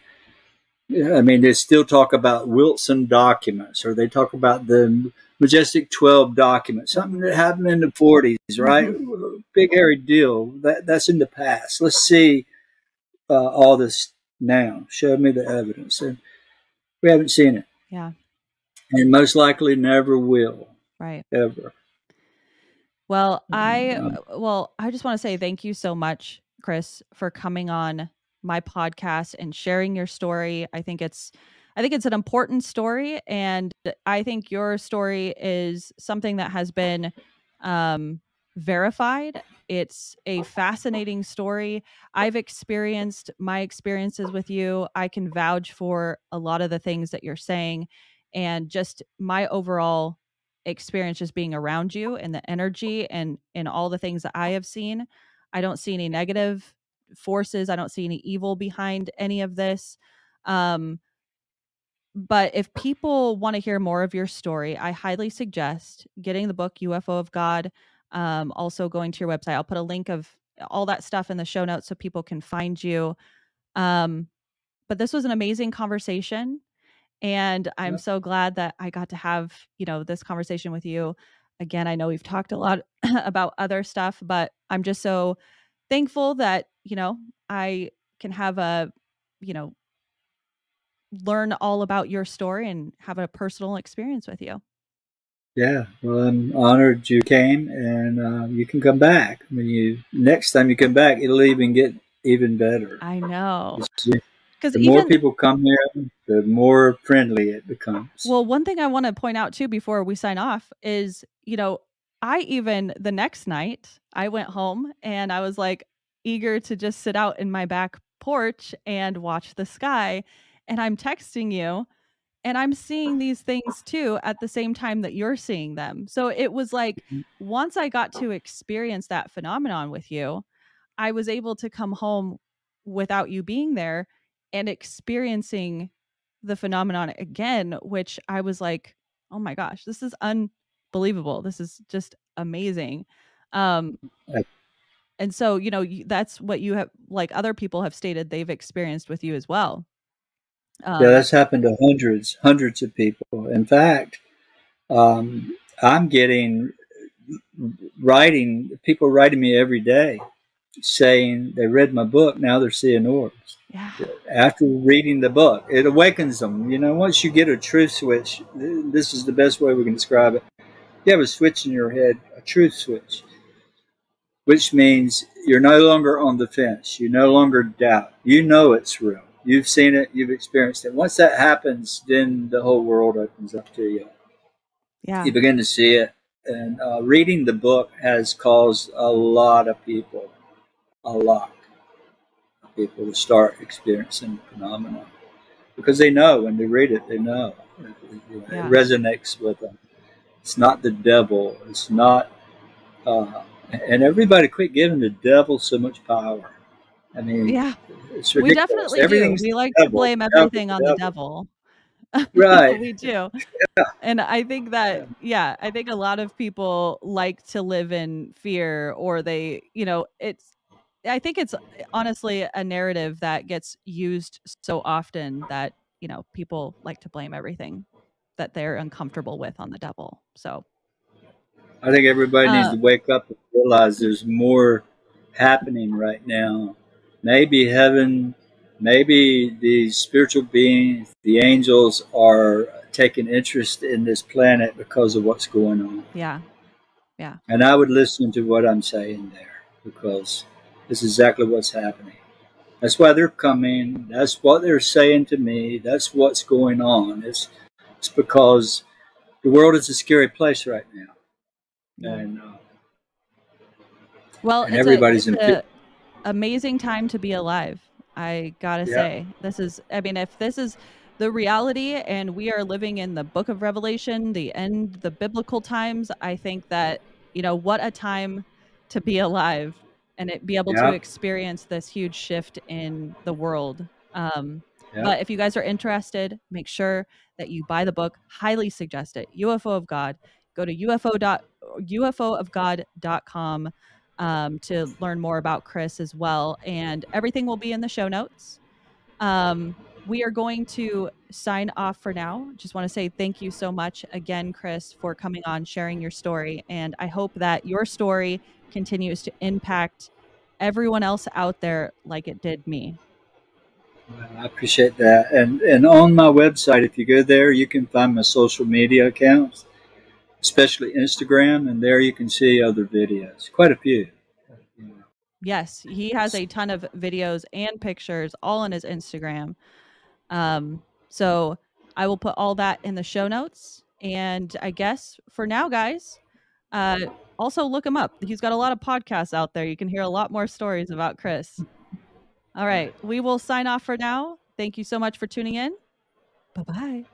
I mean, they still talk about Wilson documents, or they talk about the Majestic 12 documents, something that happened in the 40s, right? Mm-hmm. Big, hairy deal. That's in the past. Let's see all this now. Show me the evidence. And we haven't seen it. Yeah. And most likely never will. Right. Ever. Well, I just want to say thank you so much, Chris, for coming on my podcast and sharing your story. I think it's an important story, and I think your story is something that has been verified. It's a fascinating story. I've experienced my experiences with you. I can vouch for a lot of the things that you're saying, and just my overall experience just being around you and the energy and all the things that I have seen. I don't see any negative forces. I don't see any evil behind any of this. But if people want to hear more of your story, I highly suggest getting the book UFO of God. Also going to your website. I'll put a link of all that stuff in the show notes so people can find you. But this was an amazing conversation, and I'm so glad that I got to have, you know, this conversation with you. Again, I know we've talked a lot about other stuff, but I'm just so thankful that, you know, I can have a, you know, learn all about your story and have a personal experience with you. Yeah, well, I'm honored you came, and you can come back. When you next time you come back, it'll even get even better. I know. Because more people come here, the more friendly it becomes. Well, one thing I want to point out too before we sign off is, you know, the next night I went home and I was like eager to just sit out in my back porch and watch the sky. And I'm texting you, and I'm seeing these things too at the same time that you're seeing them. So it was like, once I got to experience that phenomenon with you, I was able to come home without you being there and experiencing the phenomenon again, which I was like, oh my gosh, this is unbelievable. This is just amazing. And so, you know, that's what you have, like other people have stated they've experienced with you as well. Yeah, that's happened to hundreds of people. In fact, I'm getting people writing me every day saying they read my book, now they're seeing orbs. Yeah. After reading the book, it awakens them. You know, once you get a truth switch, this is the best way we can describe it. You have a switch in your head, a truth switch, which means you're no longer on the fence. You no longer doubt. You know it's real. You've seen it. You've experienced it. Once that happens, then the whole world opens up to you. Yeah. You begin to see it. And reading the book has caused a lot of people to start experiencing the phenomenon. Because they know when they read it, they know. It resonates with them. It's not the devil. It's not... and everybody quit giving the devil so much power. I mean, yeah, it's ridiculous. We definitely do. We like to blame everything on the devil. Right. We do. Yeah. And I think that, yeah, I think a lot of people like to live in fear, or they, you know, I think it's honestly a narrative that gets used so often that, you know, people like to blame everything that they're uncomfortable with on the devil. So I think everybody needs to wake up and realize there's more happening right now. Maybe heaven, maybe these spiritual beings, the angels, are taking interest in this planet because of what's going on. Yeah, yeah. And I would listen to what I'm saying there, because this is exactly what's happening. That's why they're coming. That's what they're saying to me. That's what's going on. It's because the world is a scary place right now. Yeah. And, well, and everybody's in an amazing time to be alive. I gotta say, this is, I mean, if this is the reality and we are living in the book of Revelation, the end, the biblical times, I think that, you know, what a time to be alive and it be able to experience this huge shift in the world. But if you guys are interested, make sure that you buy the book. Highly suggest it. UFO of God. Go to ufoofgod.com to learn more about Chris as well. And everything will be in the show notes. We are going to sign off for now. Just want to say thank you so much again, Chris, for coming on, sharing your story. And I hope that your story continues to impact everyone else out there like it did me. Well, I appreciate that. And on my website, if you go there, you can find my social media accounts, especially Instagram. And there you can see other videos, quite a few. Yes, he has a ton of videos and pictures all on his Instagram. So I will put all that in the show notes. And I guess for now, guys, also look him up. He's got a lot of podcasts out there. You can hear a lot more stories about Chris. All right. We will sign off for now. Thank you so much for tuning in. Bye-bye.